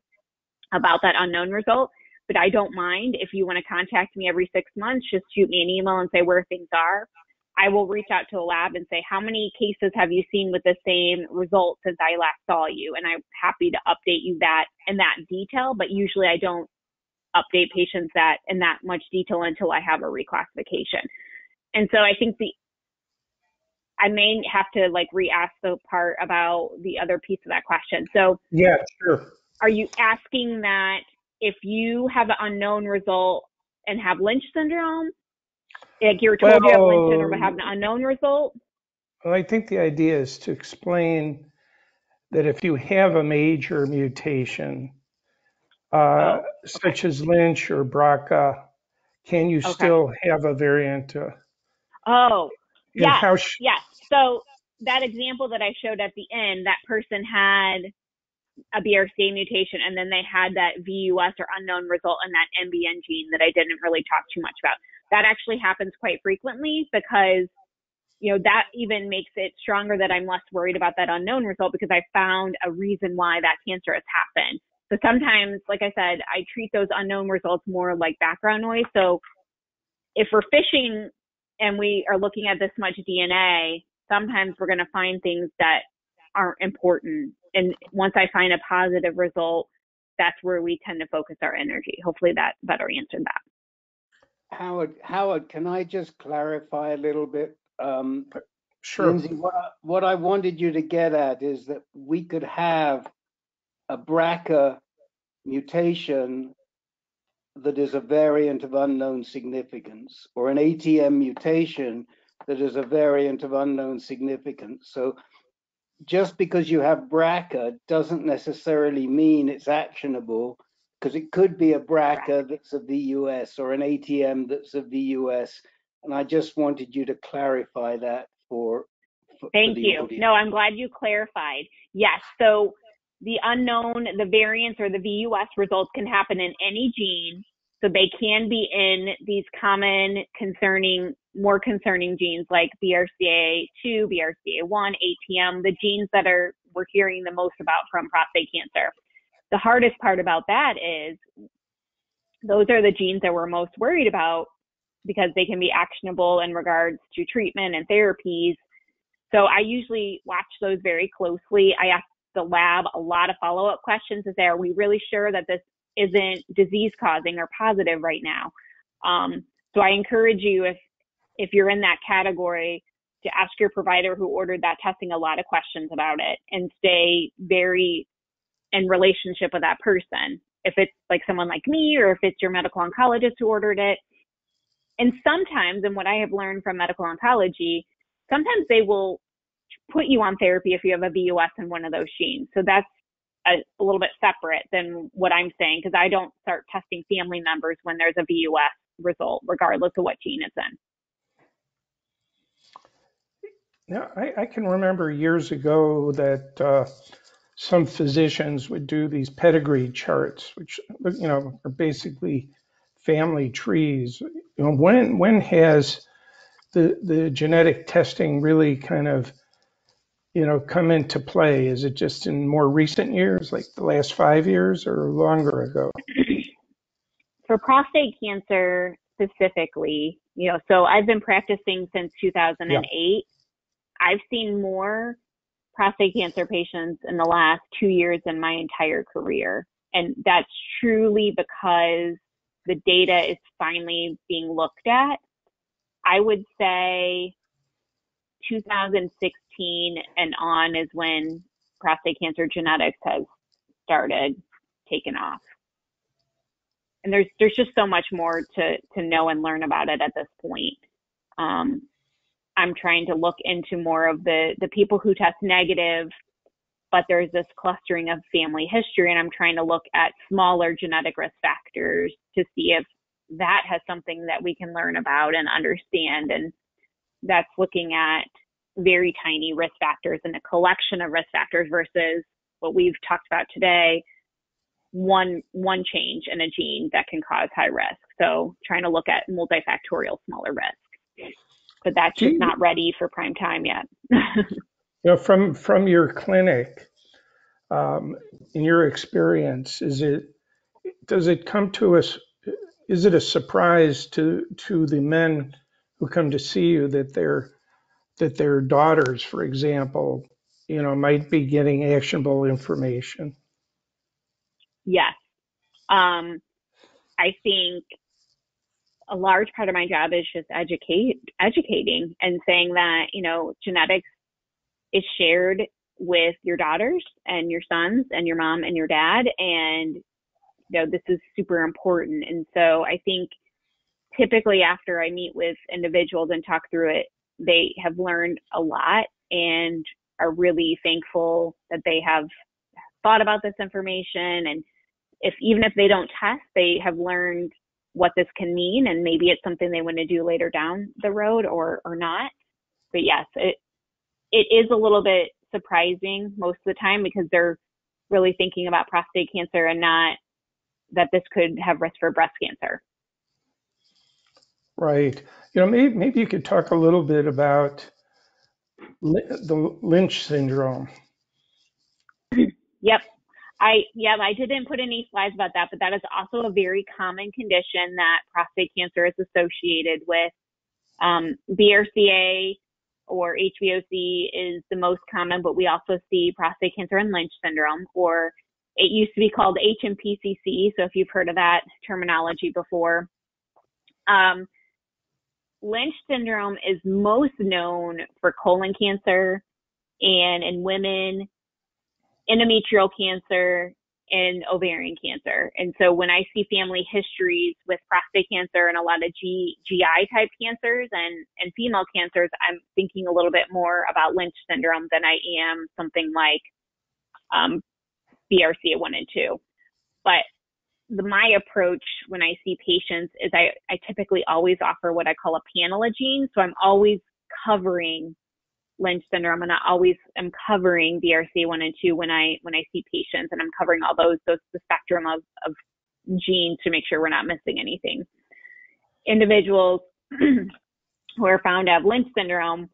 about that unknown result, but I don't mind if you want to contact me every six months, just shoot me an email and say where things are. I will reach out to a lab and say, how many cases have you seen with the same result since I last saw you? And I'm happy to update you that in that detail, but usually I don't update patients that in that much detail until I have a reclassification. And so I think the, I may have to like re-ask the part about the other piece of that question. So yeah, sure. Are you asking that if you have an unknown result and have Lynch syndrome, like you were told well, you have Lynch syndrome but have an unknown result? Well, I think the idea is to explain that if you have a major mutation, uh, oh, okay. such as Lynch or B R C A, can you okay. still have a variant? Uh, oh, yeah, yes. So that example that I showed at the end, that person had a B R C A mutation, and then they had that V U S or unknown result in that M B N gene that I didn't really talk too much about. That actually happens quite frequently because, you know, that even makes it stronger that I'm less worried about that unknown result because I found a reason why that cancer has happened. So sometimes, like I said, I treat those unknown results more like background noise. So if we're fishing and we are looking at this much D N A, sometimes we're going to find things that aren't important. And once I find a positive result, that's where we tend to focus our energy. Hopefully that better answered that. Howard, Howard, can I just clarify a little bit? Um, sure. Lindsey, what I, what I wanted you to get at is that we could have a B R C A mutation that is a variant of unknown significance, or an A T M mutation that is a variant of unknown significance. So just because you have B R C A doesn't necessarily mean it's actionable, because it could be a B R C A that's a V U S or an A T M that's a V U S. And I just wanted you to clarify that for, for Thank for you. Audience. No, I'm glad you clarified. Yes, so the unknown, the variants or the V U S results can happen in any gene. So they can be in these common concerning, more concerning genes like B R C A two, B R C A one, A T M, the genes that are we're hearing the most about from prostate cancer. The hardest part about that is those are the genes that we're most worried about because they can be actionable in regards to treatment and therapies. So I usually watch those very closely. I ask the lab a lot of follow-up questions to say, are we really sure that this isn't disease-causing or positive right now? Um, so I encourage you, if, if you're in that category, to ask your provider who ordered that testing a lot of questions about it and stay very in relationship with that person, if it's like someone like me or if it's your medical oncologist who ordered it. And sometimes, and what I have learned from medical oncology, sometimes they will put you on therapy if you have a V U S in one of those genes. So that's a, a little bit separate than what I'm saying, because I don't start testing family members when there's a V U S result, regardless of what gene it's in. Yeah, I, I can remember years ago that uh, some physicians would do these pedigree charts, which, you know, are basically family trees. You know, when when has the the genetic testing really kind of, you know, come into play? Is it just in more recent years, like the last five years, or longer ago? For prostate cancer specifically, you know, so I've been practicing since two thousand eight. Yeah. I've seen more prostate cancer patients in the last two years than my entire career. And that's truly because the data is finally being looked at. I would say two thousand sixteen and on is when prostate cancer genetics has started taking off. And there's there's just so much more to, to know and learn about it at this point. Um, I'm trying to look into more of the, the people who test negative, but there's this clustering of family history, and I'm trying to look at smaller genetic risk factors to see if that has something that we can learn about and understand. And that's looking at very tiny risk factors and a collection of risk factors versus what we've talked about today, one one change in a gene that can cause high risk. So trying to look at multifactorial smaller risk. But that's just not ready for prime time yet. you know, from from your clinic, um, in your experience, is it does it come to us? Is it a surprise to to the men who come to see you that their that their daughters, for example, you know, might be getting actionable information? Yes. Um, I think a large part of my job is just educate, educating and saying that, you know, genetics is shared with your daughters and your sons and your mom and your dad. And, you know, this is super important. And so I think typically after I meet with individuals and talk through it, they have learned a lot and are really thankful that they have thought about this information. And if even if they don't test, they have learned what this can mean, and maybe it's something they want to do later down the road or or not. But yes, it it is a little bit surprising most of the time because they're really thinking about prostate cancer and not that this could have risk for breast cancer. Right. You know, maybe maybe you could talk a little bit about the Lynch syndrome. Yep. I, yeah, I didn't put any slides about that, but that is also a very common condition that prostate cancer is associated with. Um, B R C A or H B O C is the most common, but we also see prostate cancer and Lynch syndrome, or it used to be called H M P C C. So if you've heard of that terminology before. Um, Lynch syndrome is most known for colon cancer and in women, endometrial cancer and ovarian cancer. And so when I see family histories with prostate cancer and a lot of G, GI type cancers and, and female cancers, I'm thinking a little bit more about Lynch syndrome than I am something like um, B R C A one and two. But the, my approach when I see patients is I, I typically always offer what I call a panel of genes. So I'm always covering Lynch syndrome, and I always am covering B R C A one and two when I when I see patients, and I'm covering all those those the spectrum of, of genes to make sure we're not missing anything. Individuals who are found to have Lynch syndrome,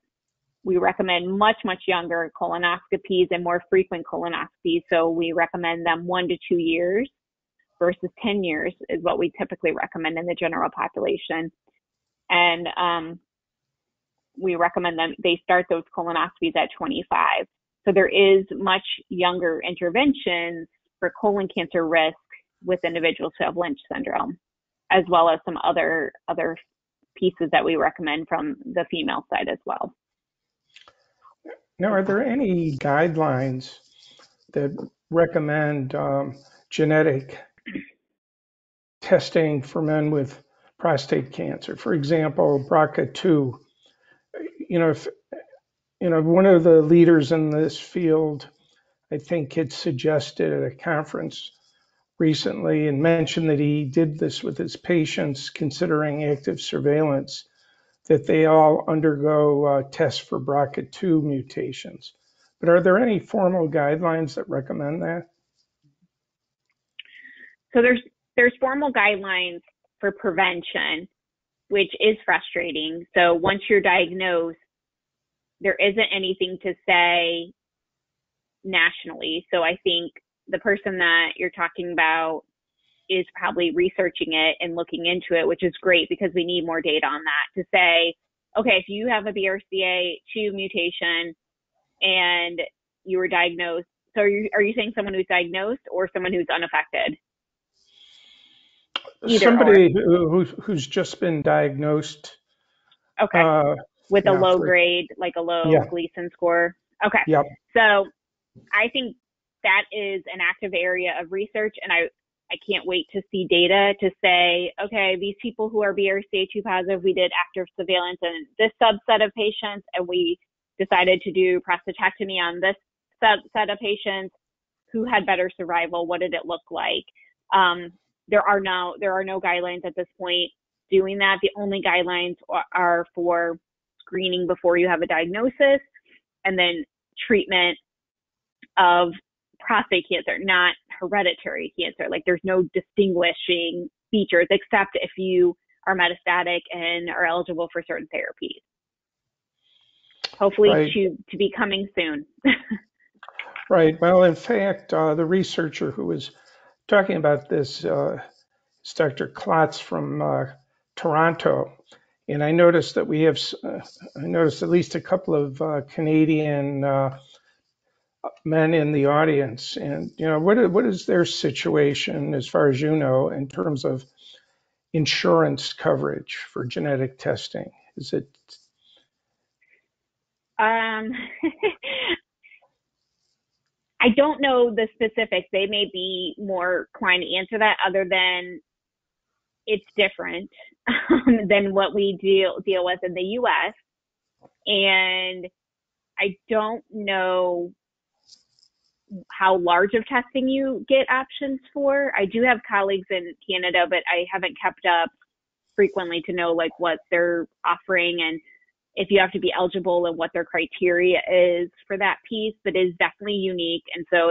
we recommend much much younger colonoscopies and more frequent colonoscopies. So we recommend them one to two years versus ten years is what we typically recommend in the general population, and um, we recommend them, they start those colonoscopies at twenty-five. So there is much younger interventions for colon cancer risk with individuals who have Lynch syndrome, as well as some other other pieces that we recommend from the female side as well. Now, are there any guidelines that recommend um, genetic testing for men with prostate cancer? For example, B R C A two. You know, if, you know, one of the leaders in this field, I think, had suggested at a conference recently and mentioned that he did this with his patients, considering active surveillance that they all undergo uh, tests for B R C A two mutations. But are there any formal guidelines that recommend that? So there's there's formal guidelines for prevention, which is frustrating. So once you're diagnosed, there isn't anything to say nationally. So I think the person that you're talking about is probably researching it and looking into it, which is great because we need more data on that to say, okay, if you have a B R C A two mutation and you were diagnosed, so are you, are you saying someone who's diagnosed or someone who's unaffected? Either Somebody who, who's just been diagnosed. Okay. Uh, With a yeah, low for, grade, like a low yeah. Gleason score. Okay. Yep. So I think that is an active area of research, and I, I can't wait to see data to say, okay, these people who are B R C A two positive, we did active surveillance in this subset of patients, and we decided to do prostatectomy on this subset of patients who had better survival. What did it look like? Um, there are no, there are no guidelines at this point doing that. The only guidelines are for screening before you have a diagnosis and then treatment of prostate cancer, not hereditary cancer. Like there's no distinguishing features except if you are metastatic and are eligible for certain therapies. Hopefully right. to, to be coming soon. Right. Well, in fact, uh, the researcher who was talking about this uh, is Doctor Klotz from uh, Toronto. And I noticed that we have, uh, I noticed at least a couple of uh, Canadian uh, men in the audience. And, you know, what, what is their situation, as far as you know, in terms of insurance coverage for genetic testing? Is it? Um, I don't know the specifics. They may be more inclined to answer that other than it's different um, than what we deal deal with in the U S And I don't know how large of testing you get options for. I do have colleagues in Canada, but I haven't kept up frequently to know like what they're offering and if you have to be eligible and what their criteria is for that piece, but it is definitely unique. And so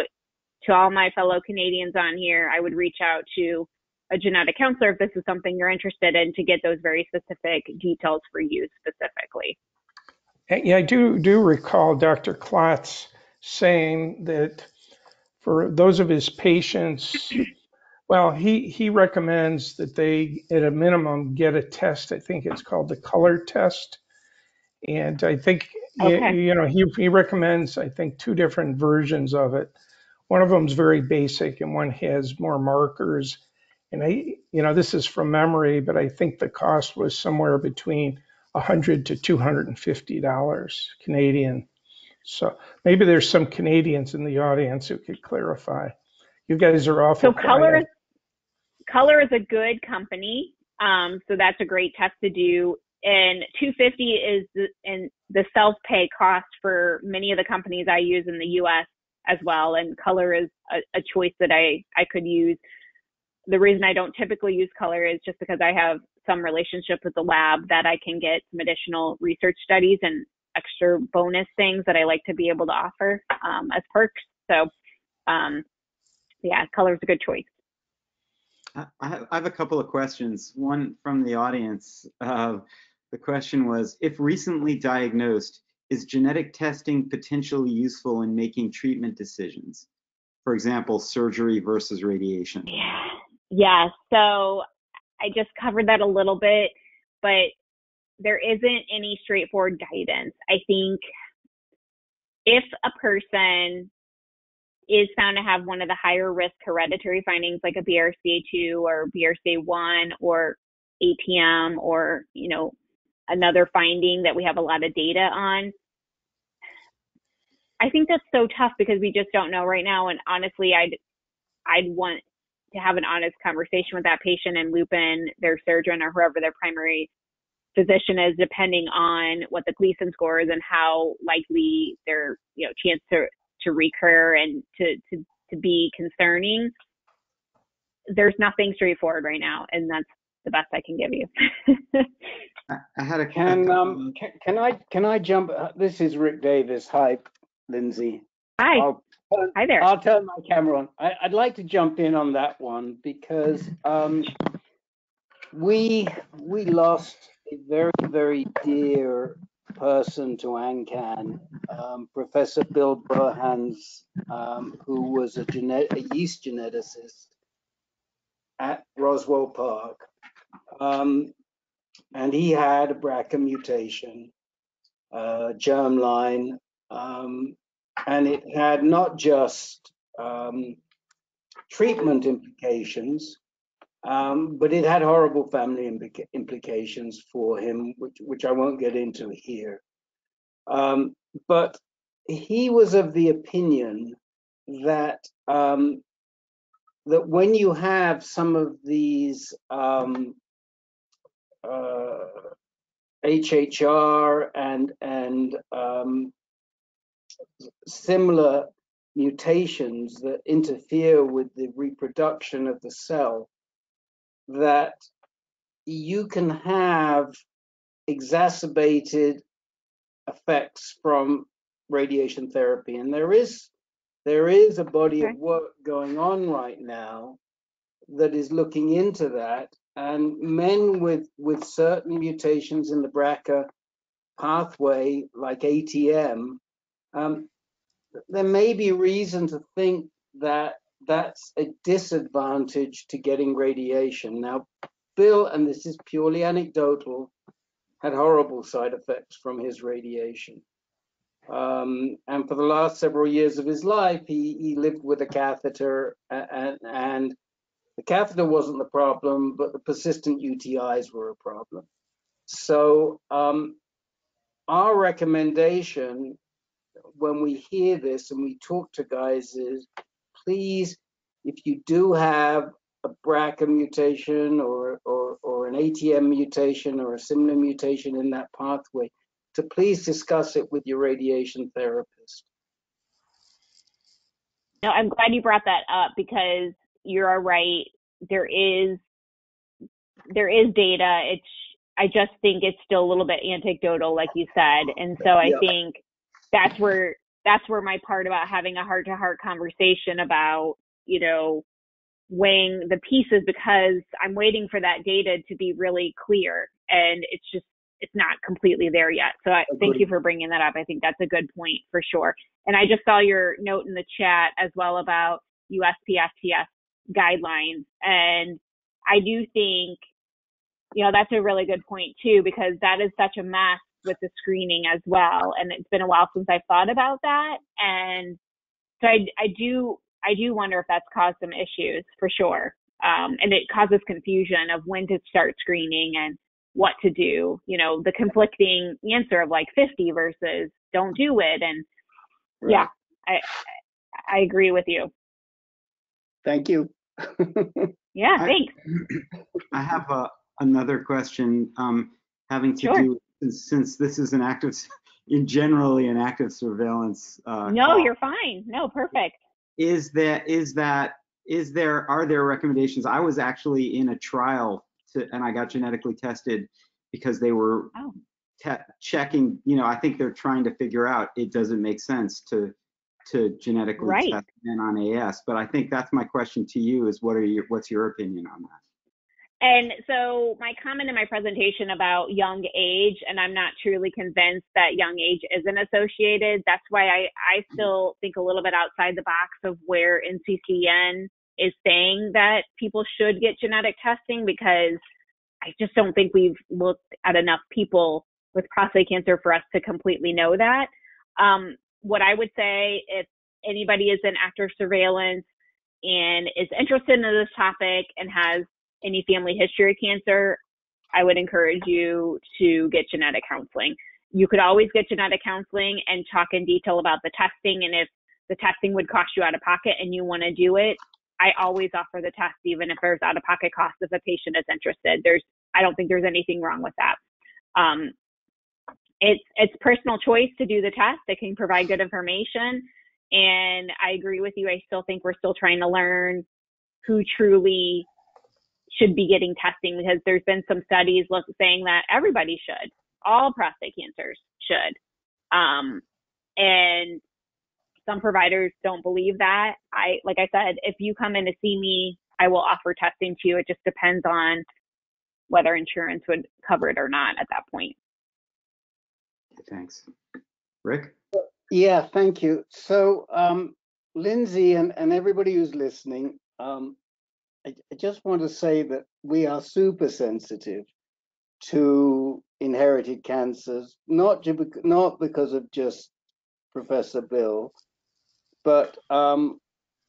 to all my fellow Canadians on here, I would reach out to a genetic counselor if this is something you're interested in to get those very specific details for you specifically. Yeah, I do, do recall Doctor Klotz saying that for those of his patients, well, he, he recommends that they, at a minimum, get a test. I think it's called the Color test. And I think, okay. you know, he, he recommends, I think, two different versions of it. One of them is very basic and one has more markers. And I, you know, this is from memory, but I think the cost was somewhere between one hundred to two hundred fifty dollars Canadian. So maybe there's some Canadians in the audience who could clarify. You guys are awful. So Color is, Color is a good company. Um, so that's a great test to do. And two hundred fifty dollars is the, and the self-pay cost for many of the companies I use in the U S as well. And Color is a, a choice that I, I could use. The reason I don't typically use Color is just because I have some relationship with the lab that I can get some additional research studies and extra bonus things that I like to be able to offer um, as perks. So um, yeah, Color is a good choice. I have a couple of questions, one from the audience. Uh, the question was, if recently diagnosed, is genetic testing potentially useful in making treatment decisions? For example, surgery versus radiation. Yeah. Yeah, so I just covered that a little bit, but there isn't any straightforward guidance. I think if a person is found to have one of the higher risk hereditary findings like a B R C A two or B R C A one or A T M or, you know, another finding that we have a lot of data on, I think that's so tough because we just don't know right now. And honestly, I'd, I'd want to have an honest conversation with that patient and loop in their surgeon or whoever their primary physician is, depending on what the Gleason score is and how likely their, you know, chance to, to recur and to, to, to be concerning. There's nothing straightforward right now. And that's the best I can give you. I, I had a can, um, can can I can I jump? Uh, this is Rick Davis. Hi, Lindsey. Hi. I'll, Hi there. I'll turn my camera on. I, I'd like to jump in on that one because um, we we lost a very very dear person to AnCan, um, Professor Bill Burhans, um, who was a, genet a yeast geneticist at Roswell Park, um, and he had a B R C A mutation, uh, germline, um, and it had not just um, treatment implications, um, but it had horrible family implica implications for him, which, which I won't get into here. Um, but he was of the opinion that um, that when you have some of these um, uh, H H R and and um, similar mutations that interfere with the reproduction of the cell, that you can have exacerbated effects from radiation therapy. And there is there is a body okay. of work going on right now that is looking into that, and men with with certain mutations in the B R C A pathway, like A T M, um, there may be reason to think that that's a disadvantage to getting radiation. Now, Bill, and this is purely anecdotal, had horrible side effects from his radiation. Um, and for the last several years of his life, he, he lived with a catheter, and, and the catheter wasn't the problem, but the persistent U T Is were a problem. So um, our recommendation when we hear this and we talk to guys is, please, if you do have a B R C A mutation or, or, or an A T M mutation or a similar mutation in that pathway, to please discuss it with your radiation therapist. No, I'm glad you brought that up because you are right. There is, there is data. It's, I just think it's still a little bit anecdotal, like you said. And so I yeah. think that's where, that's where my part about having a heart to heart conversation about, you know, weighing the pieces, because I'm waiting for that data to be really clear. And it's just, it's not completely there yet. So I Agreed. Thank you for bringing that up. I think that's a good point for sure. And I just saw your note in the chat as well about U S P S T S guidelines. And I do think, you know, that's a really good point too, because that is such a mess with the screening as well. And it's been a while since I've thought about that. And so I, I do, I do wonder if that's caused some issues for sure. Um, and it causes confusion of when to start screening and what to do, you know, the conflicting answer of like fifty versus don't do it. And right. yeah, I, I agree with you. Thank you. yeah, I, thanks. I have a, another question um, having to sure. do since this is an active, in generally an active surveillance. Uh, no, call, you're fine. No, perfect. Is that, is that, is there, are there recommendations? I was actually in a trial to, and I got genetically tested because they were oh. checking, you know, I think they're trying to figure out, it doesn't make sense to, to genetically right. test men on A S. But I think that's my question to you is what are your, what's your opinion on that? And so my comment in my presentation about young age, and I'm not truly convinced that young age isn't associated. That's why I, I still think a little bit outside the box of where N C C N is saying that people should get genetic testing, because I just don't think we've looked at enough people with prostate cancer for us to completely know that. Um, what I would say, if anybody is in active surveillance and is interested in this topic and has any family history of cancer, I would encourage you to get genetic counseling. You could always get genetic counseling and talk in detail about the testing, and if the testing would cost you out of pocket and you want to do it, I always offer the test, even if there's out of pocket costs if a patient is interested. There's, I don't think there's anything wrong with that. Um, it's, it's personal choice to do the test. It can provide good information. And I agree with you. I still think we're still trying to learn who truly should be getting testing, because there's been some studies saying that everybody should, all prostate cancers should. Um, and some providers don't believe that. I, like I said, if you come in to see me, I will offer testing to you. It just depends on whether insurance would cover it or not at that point. Thanks. Rick? Yeah, thank you. So um, Lindsey and, and everybody who's listening, um, I, I just want to say that we are super sensitive to inherited cancers, not, not because of just Professor Bill, but um,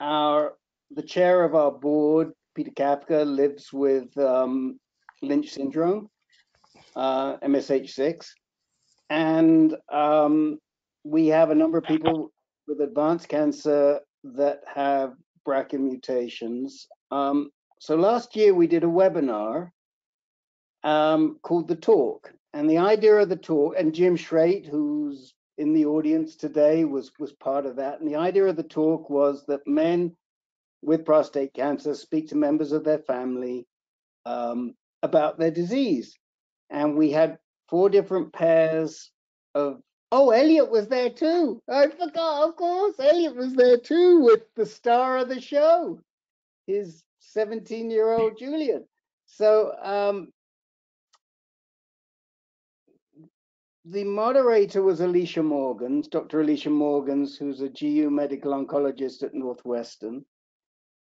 our the chair of our board, Peter Kafka, lives with um, Lynch syndrome, uh, M S H six. And um, we have a number of people with advanced cancer that have B R C A mutations. Um, so last year we did a webinar um, called The Talk. And the idea of The Talk, and Jim Schrate, who's in the audience today, was, was part of that. And the idea of The Talk was that men with prostate cancer speak to members of their family um, about their disease. And we had four different pairs of, oh, Elliot was there too. I forgot, of course, Elliot was there too with the star of the show, his seventeen-year-old Julian. So um, the moderator was Alicia Morgans, Doctor Alicia Morgans, who's a G U medical oncologist at Northwestern.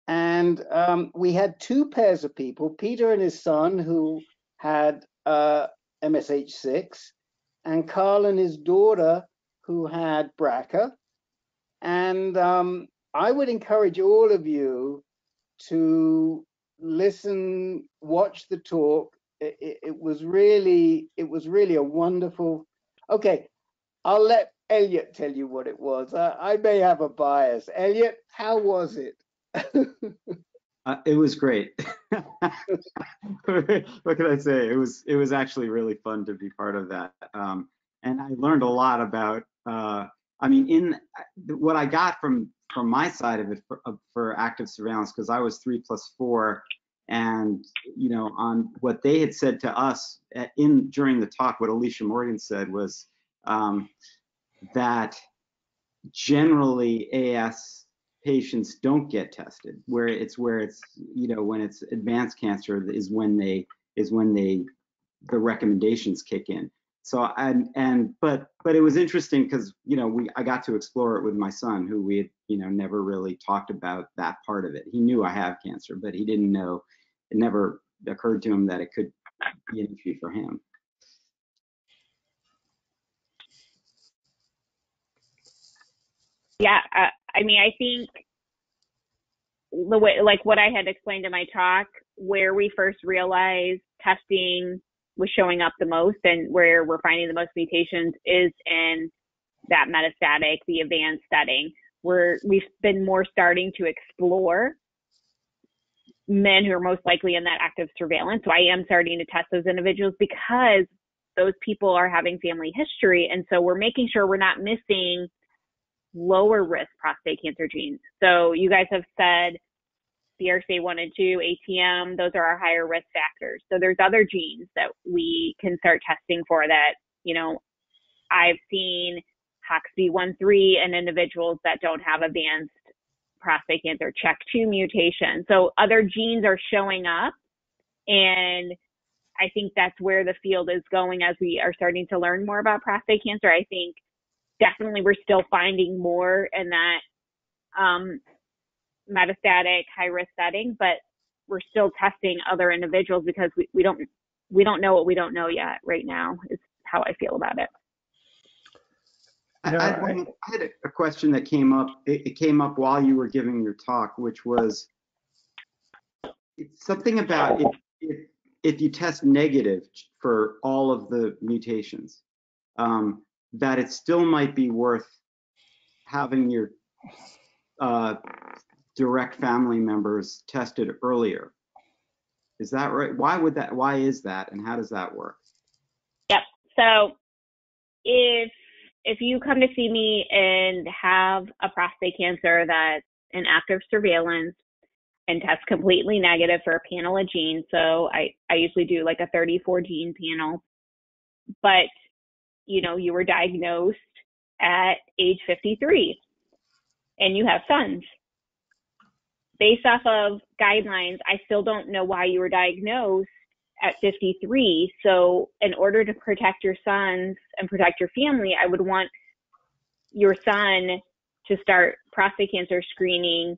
And um, we had two pairs of people, Peter and his son, who had uh, M S H six, and Carl and his daughter, who had B R C A. And um, I would encourage all of you to listen, watch the talk. It, it, it was really, it was really a wonderful. Okay, I'll let Elliot tell you what it was. I, I may have a bias. Elliot, how was it? uh, it was great. What can I say? It was it was actually really fun to be part of that, um, and I learned a lot about. Uh, I mean, in what I got from from my side of it for, uh, for active surveillance, because I was three plus four, and you know, on what they had said to us at, in during the talk, what Alicia Morgan said was um, that generally A S patients don't get tested, where it's where it's you know when it's advanced cancer is when they is when they the recommendations kick in. So and and but but it was interesting because you know we I got to explore it with my son, who we had you know never really talked about that part of it. He knew I have cancer, but he didn't know, it never occurred to him that it could be an issue for him. Yeah. Uh I mean, I think the way, like what I had explained in my talk, where we first realized testing was showing up the most and where we're finding the most mutations is in that metastatic, the advanced setting, where we've been more starting to explore men who are most likely in that active surveillance. So I am starting to test those individuals because those people are having family history. And so we're making sure we're not missing lower risk prostate cancer genes. So you guys have said B R C A one and two, A T M, those are our higher risk factors. So there's other genes that we can start testing for that, you know, I've seen H O X B one three in individuals that don't have advanced prostate cancer, C H E K two mutation. So other genes are showing up, and I think that's where the field is going as we are starting to learn more about prostate cancer. I think definitely we're still finding more in that um, metastatic high risk setting, but we're still testing other individuals because we, we don't we don't know what we don't know yet right now is how I feel about it. I, I, I had a question that came up. It, it came up while you were giving your talk, which was it's something about if, if, if you test negative for all of the mutations, um, that it still might be worth having your uh, direct family members tested earlier. Is that right? Why would that, why is that, and how does that work? Yep, so if, if you come to see me and have a prostate cancer that's in active surveillance, and test completely negative for a panel of genes. So I, I usually do like a thirty-four gene panel. But, you know, you were diagnosed at age fifty-three and you have sons. Based off of guidelines, I still don't know why you were diagnosed at fifty-three. So in order to protect your sons and protect your family, I would want your son to start prostate cancer screening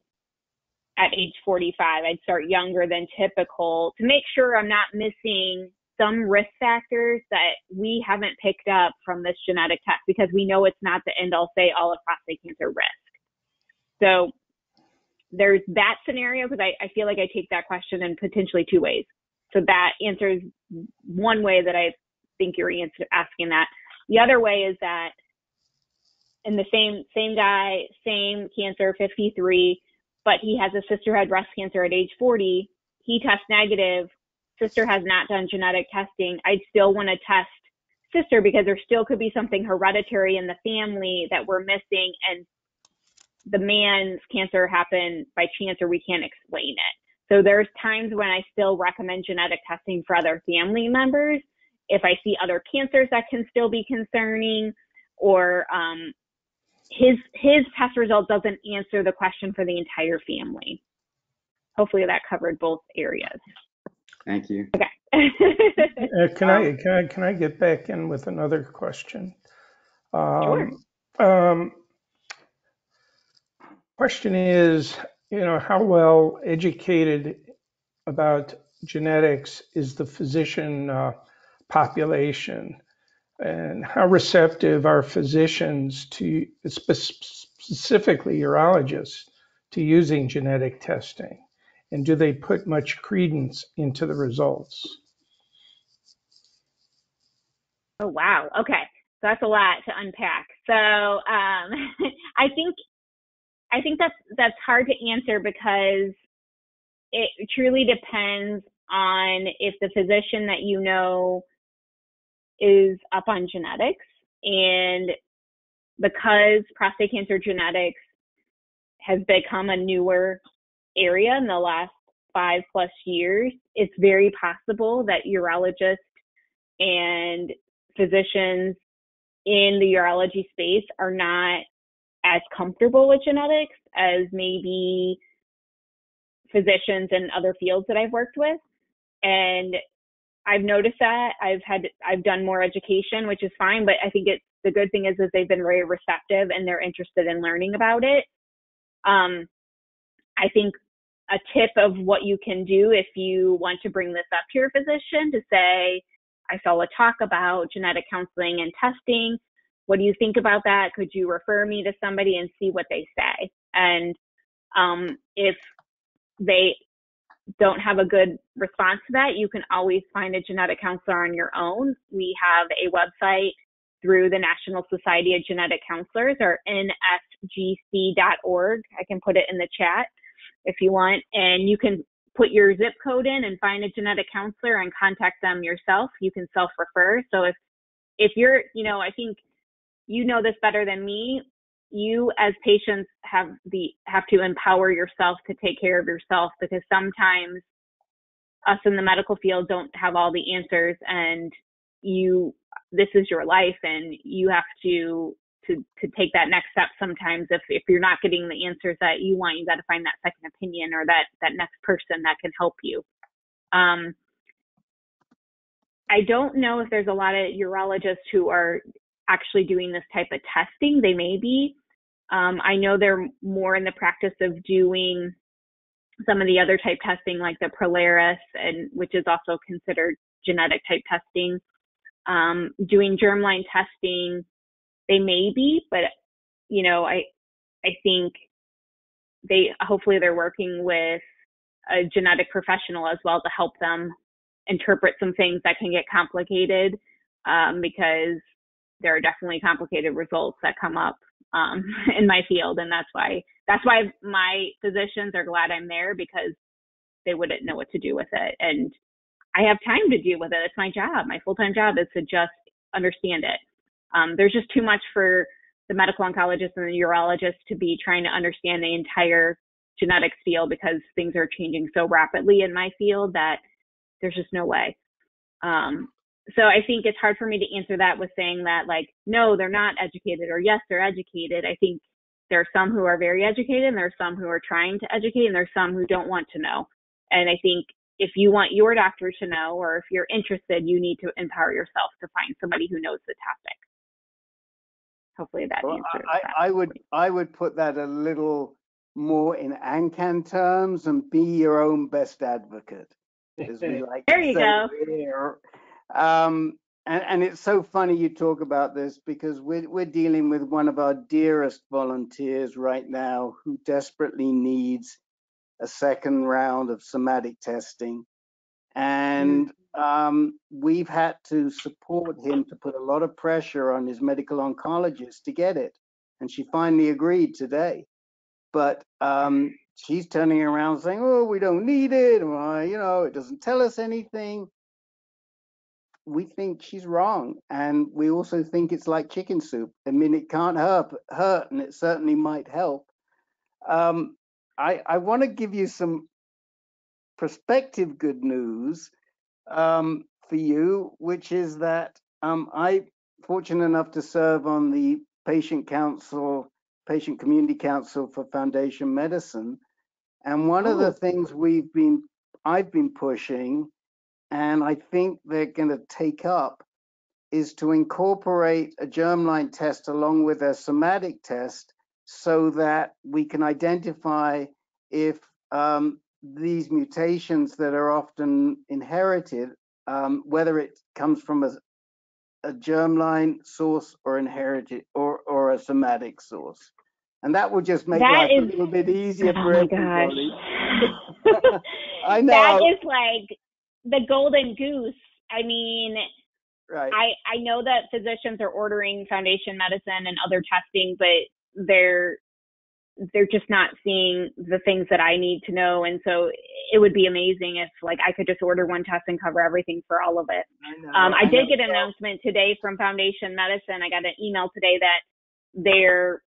at age forty-five. I'd start younger than typical to make sure I'm not missing some risk factors that we haven't picked up from this genetic test, because we know it's not the end all say all of prostate cancer risk. So there's that scenario, because I, I feel like I take that question in potentially two ways. So that answers one way that I think you're answer, asking that. The other way is that in the same same guy, same cancer, fifty-three, but he has a sister who had breast cancer at age forty. He tests negative. Sister has not done genetic testing. I'd still want to test sister, because there still could be something hereditary in the family that we're missing, and the man's cancer happened by chance or we can't explain it. So there's times when I still recommend genetic testing for other family members if I see other cancers that can still be concerning, or um, his his test result doesn't answer the question for the entire family. Hopefully that covered both areas. Thank you. Okay. uh, can I can I can I get back in with another question? Um, sure. Um, question is, you know, how well educated about genetics is the physician uh, population, and how receptive are physicians to spe specifically urologists to using genetic testing? And do they put much credence into the results? Oh, wow. Okay. So that's a lot to unpack. So um, I think I think that's, that's hard to answer, because it truly depends on if the physician that you know is up on genetics. And because prostate cancer genetics has become a newer area in the last five plus years, it's very possible that urologists and physicians in the urology space are not as comfortable with genetics as maybe physicians in other fields that I've worked with. And I've noticed that I've had, I've done more education, which is fine, but I think it's, the good thing is that they've been very receptive and they're interested in learning about it. Um, I think a tip of what you can do if you want to bring this up to your physician, to say, I saw a talk about genetic counseling and testing. What do you think about that? Could you refer me to somebody and see what they say? And um, if they don't have a good response to that, you can always find a genetic counselor on your own. We have a website through the National Society of Genetic Counselors, or N S G C dot org. I can put it in the chat if you want, and you can put your zip code in and find a genetic counselor and contact them yourself. You can self-refer. So if, if you're, you know, I think you know this better than me, you as patients have the, have to empower yourself to take care of yourself, because sometimes us in the medical field don't have all the answers, and you, this is your life, and you have to, To, to take that next step. Sometimes if, if you're not getting the answers that you want, you got to find that second opinion, or that, that next person that can help you. Um, I don't know if there's a lot of urologists who are actually doing this type of testing. They may be. Um, I know they're more in the practice of doing some of the other type testing, like the Prolaris, and which is also considered genetic type testing, um, doing germline testing. They may be, but, you know, I, I think they, hopefully they're working with a genetic professional as well to help them interpret some things that can get complicated, um, because there are definitely complicated results that come up, um, in my field. And that's why, that's why my physicians are glad I'm there, because they wouldn't know what to do with it. And I have time to deal with it. It's my job. My full-time job is to just understand it. Um, there's just too much for the medical oncologist and the urologist to be trying to understand the entire genetics field because things are changing so rapidly in my field that there's just no way. Um, so I think it's hard for me to answer that with saying that, like, no, they're not educated, or yes, they're educated. I think there are some who are very educated, and there are some who are trying to educate, and there are some who don't want to know. And I think if you want your doctor to know, or if you're interested, you need to empower yourself to find somebody who knows the topic. Hopefully that well, answers I, that. I would, I would put that a little more in AnCan terms, and be your own best advocate. As we like there you go. Here. Um, and, and it's so funny you talk about this, because we're, we're dealing with one of our dearest volunteers right now who desperately needs a second round of somatic testing. And mm-hmm. um, we've had to support him to put a lot of pressure on his medical oncologist to get it. And she finally agreed today. But um, she's turning around saying, oh, we don't need it. Or, you know, it doesn't tell us anything. We think she's wrong. And we also think it's like chicken soup. I mean, it can't hurt, hurt and it certainly might help. Um, I, I want to give you some prospective good news um, for you, which is that um, I'm fortunate enough to serve on the patient council, patient community council for Foundation Medicine. And one oh. of the things we've been, I've been pushing, and I think they're going to take up, is to incorporate a germline test along with a somatic test so that we can identify if um, these mutations that are often inherited, um, whether it comes from a, a germline source or inherited or, or a somatic source. And that will just make that life is, a little bit easier oh for everybody. I know. That is like the golden goose. I mean, right. I, I know that physicians are ordering Foundation Medicine and other testing, but they're they're just not seeing the things that I need to know. And so it would be amazing if, like, I could just order one test and cover everything for all of it. I, know, um, I, I did know. get an announcement today from Foundation Medicine. I got an email today that they're,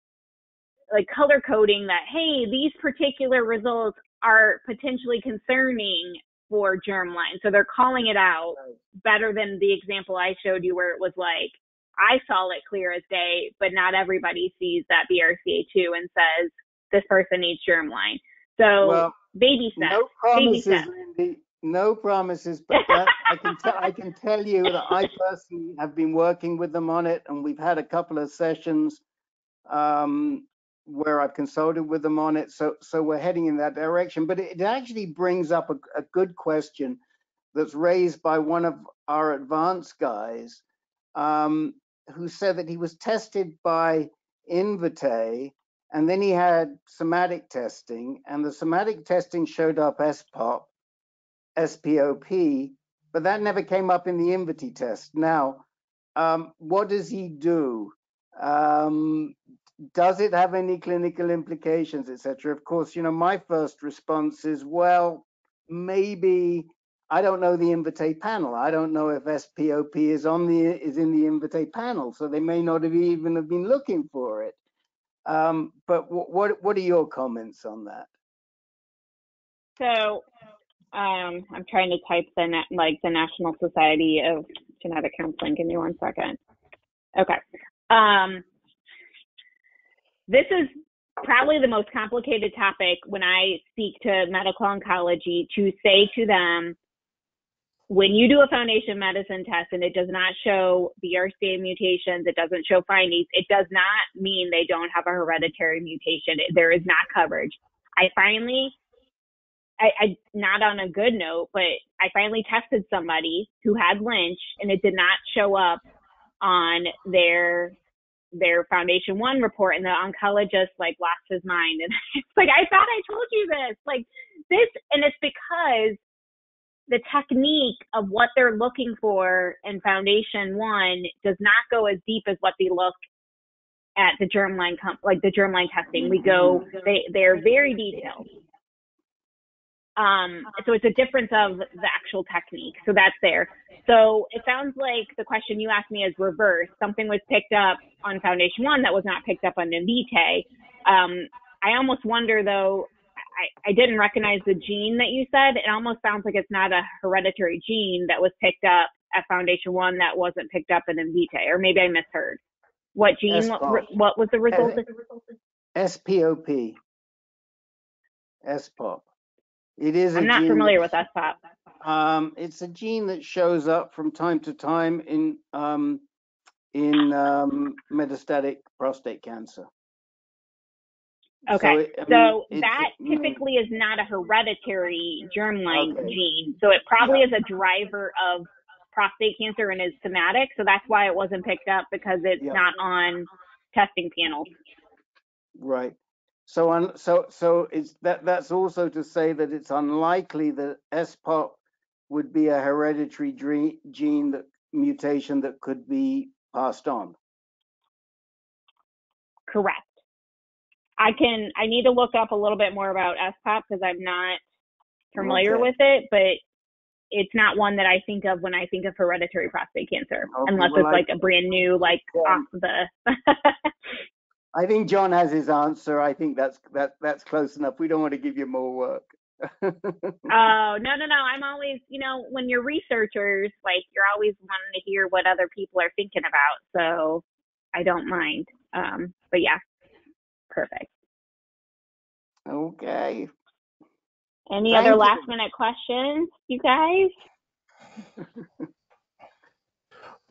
like, color coding that, hey, these particular results are potentially concerning for germline. So they're calling it out better than the example I showed you where it was like, I saw it clear as day, but not everybody sees that B R C A two and says this person needs germline. So well, baby steps. No promises, baby steps. Lindsey, no promises, but that, I can tell I can tell you that I personally have been working with them on it, and we've had a couple of sessions um, where I've consulted with them on it. So so we're heading in that direction. But it, it actually brings up a, a good question that's raised by one of our advanced guys. Um, who said that he was tested by Invitae, and then he had somatic testing, and the somatic testing showed up as S P O P, but that never came up in the Invitae test. Now, um, what does he do? Um, does it have any clinical implications, et cetera? Of course, you know, my first response is, well, maybe. I don't know the Invitae panel. I don't know if S P O P is on the is in the Invitae panel, so they may not have even have been looking for it. Um, but w what what are your comments on that? So um, I'm trying to type the like the National Society of Genetic Counseling. Give me one second. Okay, um, this is probably the most complicated topic when I speak to medical oncology to say to them. When you do a Foundation Medicine test and it does not show B R C A mutations, it doesn't show findings, it does not mean they don't have a hereditary mutation. There is not coverage. I finally, I, I not on a good note, but I finally tested somebody who had Lynch, and it did not show up on their their Foundation One report, and the oncologist like lost his mind. And it's like, I thought I told you this, like this, and it's because the technique of what they're looking for in Foundation One does not go as deep as what they look at the germline, like the germline testing. We go, they, they're very detailed. Um, so it's a difference of the actual technique. So that's there. So it sounds like the question you asked me is reversed. Something was picked up on Foundation One that was not picked up on Invitae. Um, I almost wonder though, I, I didn't recognize the gene that you said. It almost sounds like it's not a hereditary gene that was picked up at Foundation One that wasn't picked up in Invitae, or maybe I misheard. What gene, what, what was the result? S P O P. S P O P. It is. I'm not familiar with S P O P. Um, it's a gene that shows up from time to time in um, in um, metastatic prostate cancer. Okay, so, it, so mean, that it, typically is not a hereditary germline okay. gene, so it probably yeah. is a driver of prostate cancer and is somatic, so that's why it wasn't picked up, because it's yeah. not on testing panels. Right. So on, so so it's that that's also to say that it's unlikely that S P O P would be a hereditary gene that mutation that could be passed on. Correct. I can, I need to look up a little bit more about S P O P because I'm not familiar okay. with it, but it's not one that I think of when I think of hereditary prostate cancer, okay, unless well, it's I, like a brand new, like yeah. off the. I think John has his answer. I think that's that that's close enough. We don't want to give you more work. oh, no, no, no. I'm always, you know, when you're researchers, like you're always wanting to hear what other people are thinking about. So I don't mind. Um, but yeah. Perfect. Okay. Any Thank other last you. minute questions, you guys?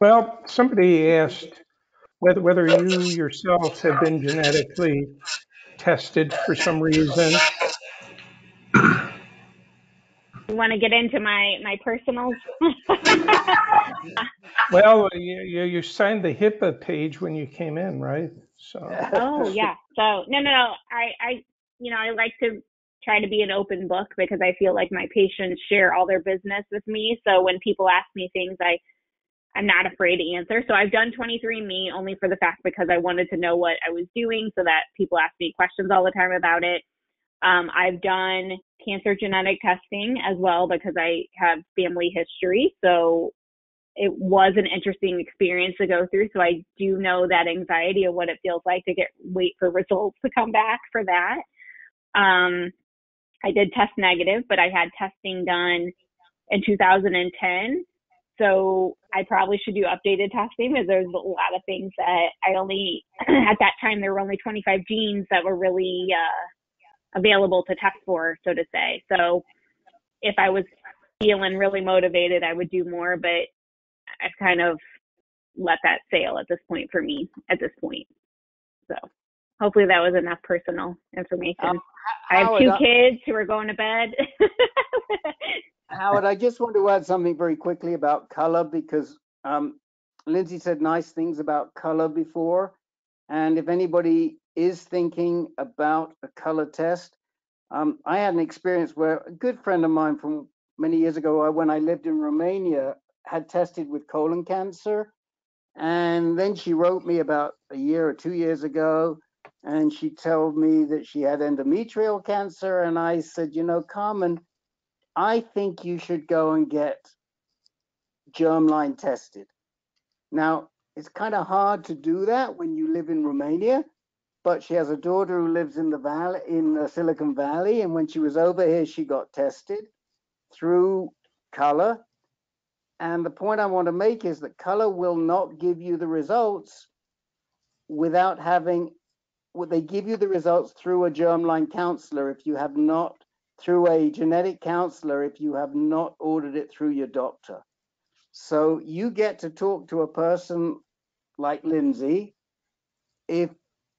Well, somebody asked whether whether you yourselves have been genetically tested for some reason. You want to get into my my personals? Well, you, you you signed the HIPAA page when you came in, right? So. Oh yeah. So no, no, no. I, I, you know, I like to try to be an open book because I feel like my patients share all their business with me. So when people ask me things, I, I'm not afraid to answer. So I've done twenty-three and me only for the fact because I wanted to know what I was doing so that people ask me questions all the time about it. Um, I've done cancer genetic testing as well because I have family history. So it was an interesting experience to go through. So I do know that anxiety of what it feels like to get wait for results to come back for that. Um, I did test negative, but I had testing done in two thousand ten. So I probably should do updated testing because there's a lot of things that I only, at that time, there were only twenty-five genes that were really uh, available to test for, so to say. So if I was feeling really motivated, I would do more, but I've kind of let that sail at this point for me at this point. So hopefully that was enough personal information. Um, I have two I, kids who are going to bed. Howard, I just want to add something very quickly about color because um, Lindsey said nice things about color before. And if anybody is thinking about a color test, um, I had an experience where a good friend of mine from many years ago, when I lived in Romania, had tested with colon cancer. And then she wrote me about a year or two years ago, and she told me that she had endometrial cancer. And I said, you know, Carmen, I think you should go and get germline tested. Now, it's kind of hard to do that when you live in Romania, but she has a daughter who lives in the valley, in the Silicon Valley. And when she was over here, she got tested through Color. And the point I want to make is that color will not give you the results without having, well, they give you the results through a germline counselor if you have not, through a genetic counselor if you have not ordered it through your doctor. So you get to talk to a person like Lindsey if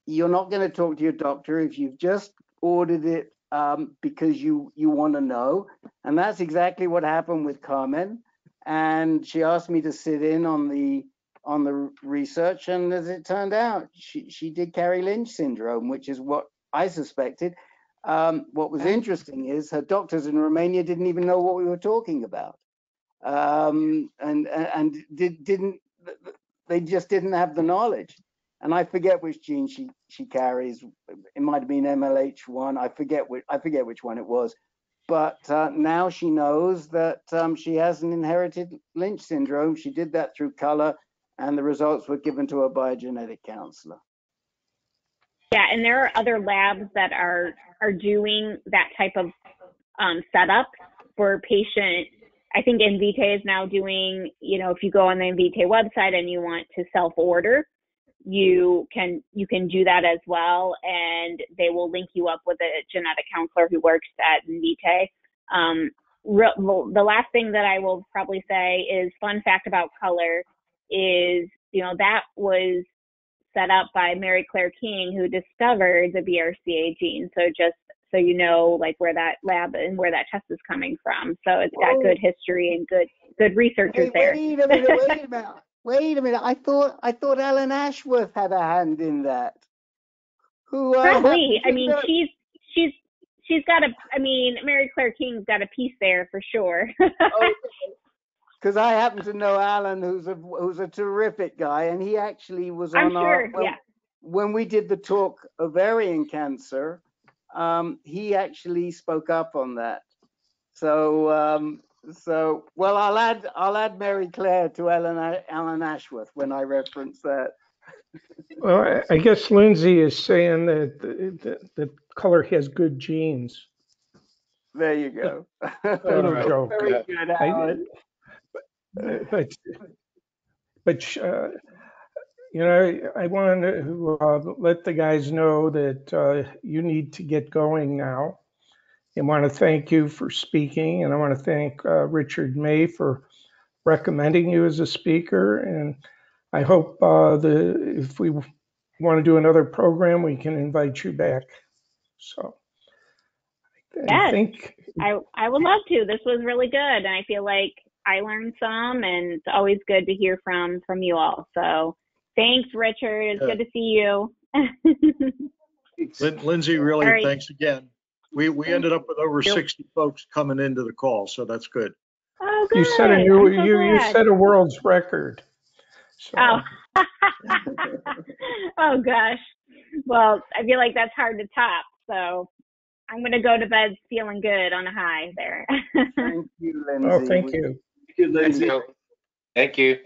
you're not going to talk to your doctor, if you've just ordered it um, because you, you want to know. And that's exactly what happened with Carmen. And she asked me to sit in on the on the research, and as it turned out, she she did carry Lynch syndrome, which is what I suspected. Um, what was interesting is her doctors in Romania didn't even know what we were talking about, um, and and did, didn't they just didn't have the knowledge. And I forget which gene she she carries. It might have been M S H six. I forget which I forget which one it was. But uh, now she knows that um, she has an inherited Lynch syndrome. She did that through color, and the results were given to her by a genetic counselor. Yeah, and there are other labs that are, are doing that type of um, setup for patient. I think Invitae is now doing, you know, if you go on the Invitae website and you want to self-order, you can you can do that as well, and they will link you up with a genetic counselor who works at Invitae. Um, re- the last thing that I will probably say is, fun fact about Color is, you know, that was set up by Mary Claire King, who discovered the B R C A gene. So just so you know, like, where that lab and where that test is coming from. So it's got Whoa. good history and good good researchers wait, there. Wait a minute, wait a minute. Wait a minute. I thought I thought Alan Ashworth had a hand in that. Who uh, Probably. I mean, she's she's she's got a. I mean, Mary Claire King's got a piece there for sure. Because I happen to know Alan, who's a who's a terrific guy, and he actually was on I'm our sure, when, yeah. when we did the talk ovarian cancer. Um, he actually spoke up on that. So. Um, So, well, I'll add I'll add Mary Claire to Alan, Alan Ashworth when I reference that. Well, I guess Lindsey is saying that the, the, the Color has good genes. There you go. No joke. Very yeah. good, Alan. I, but but uh, you know, I, I want to uh, let the guys know that uh, you need to get going now. I want to thank you for speaking, and I want to thank uh, Richard Maye for recommending you as a speaker. And I hope uh, the if we want to do another program, we can invite you back. So I yes, think I I would love to. This was really good, and I feel like I learned some, and it's always good to hear from from you all. So thanks, Richard. It's good, good to see you. Lindsey, really, right. Thanks again. We we ended up with over sixty folks coming into the call, so that's good. Oh, good. You set a new, so you, you set a world's record. So. Oh. Oh gosh. Well, I feel like that's hard to top. So I'm going to go to bed feeling good on a high there. Thank you, Lindsey. Oh, thank you. Thank you, Lindsey. Thank you.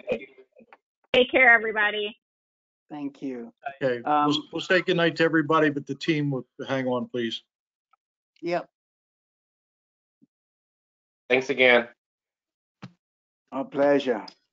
Take care, everybody. Thank you. Okay. Um, we'll, we'll say good night to everybody, but the team will hang on, please. Yep. Thanks again. Our pleasure.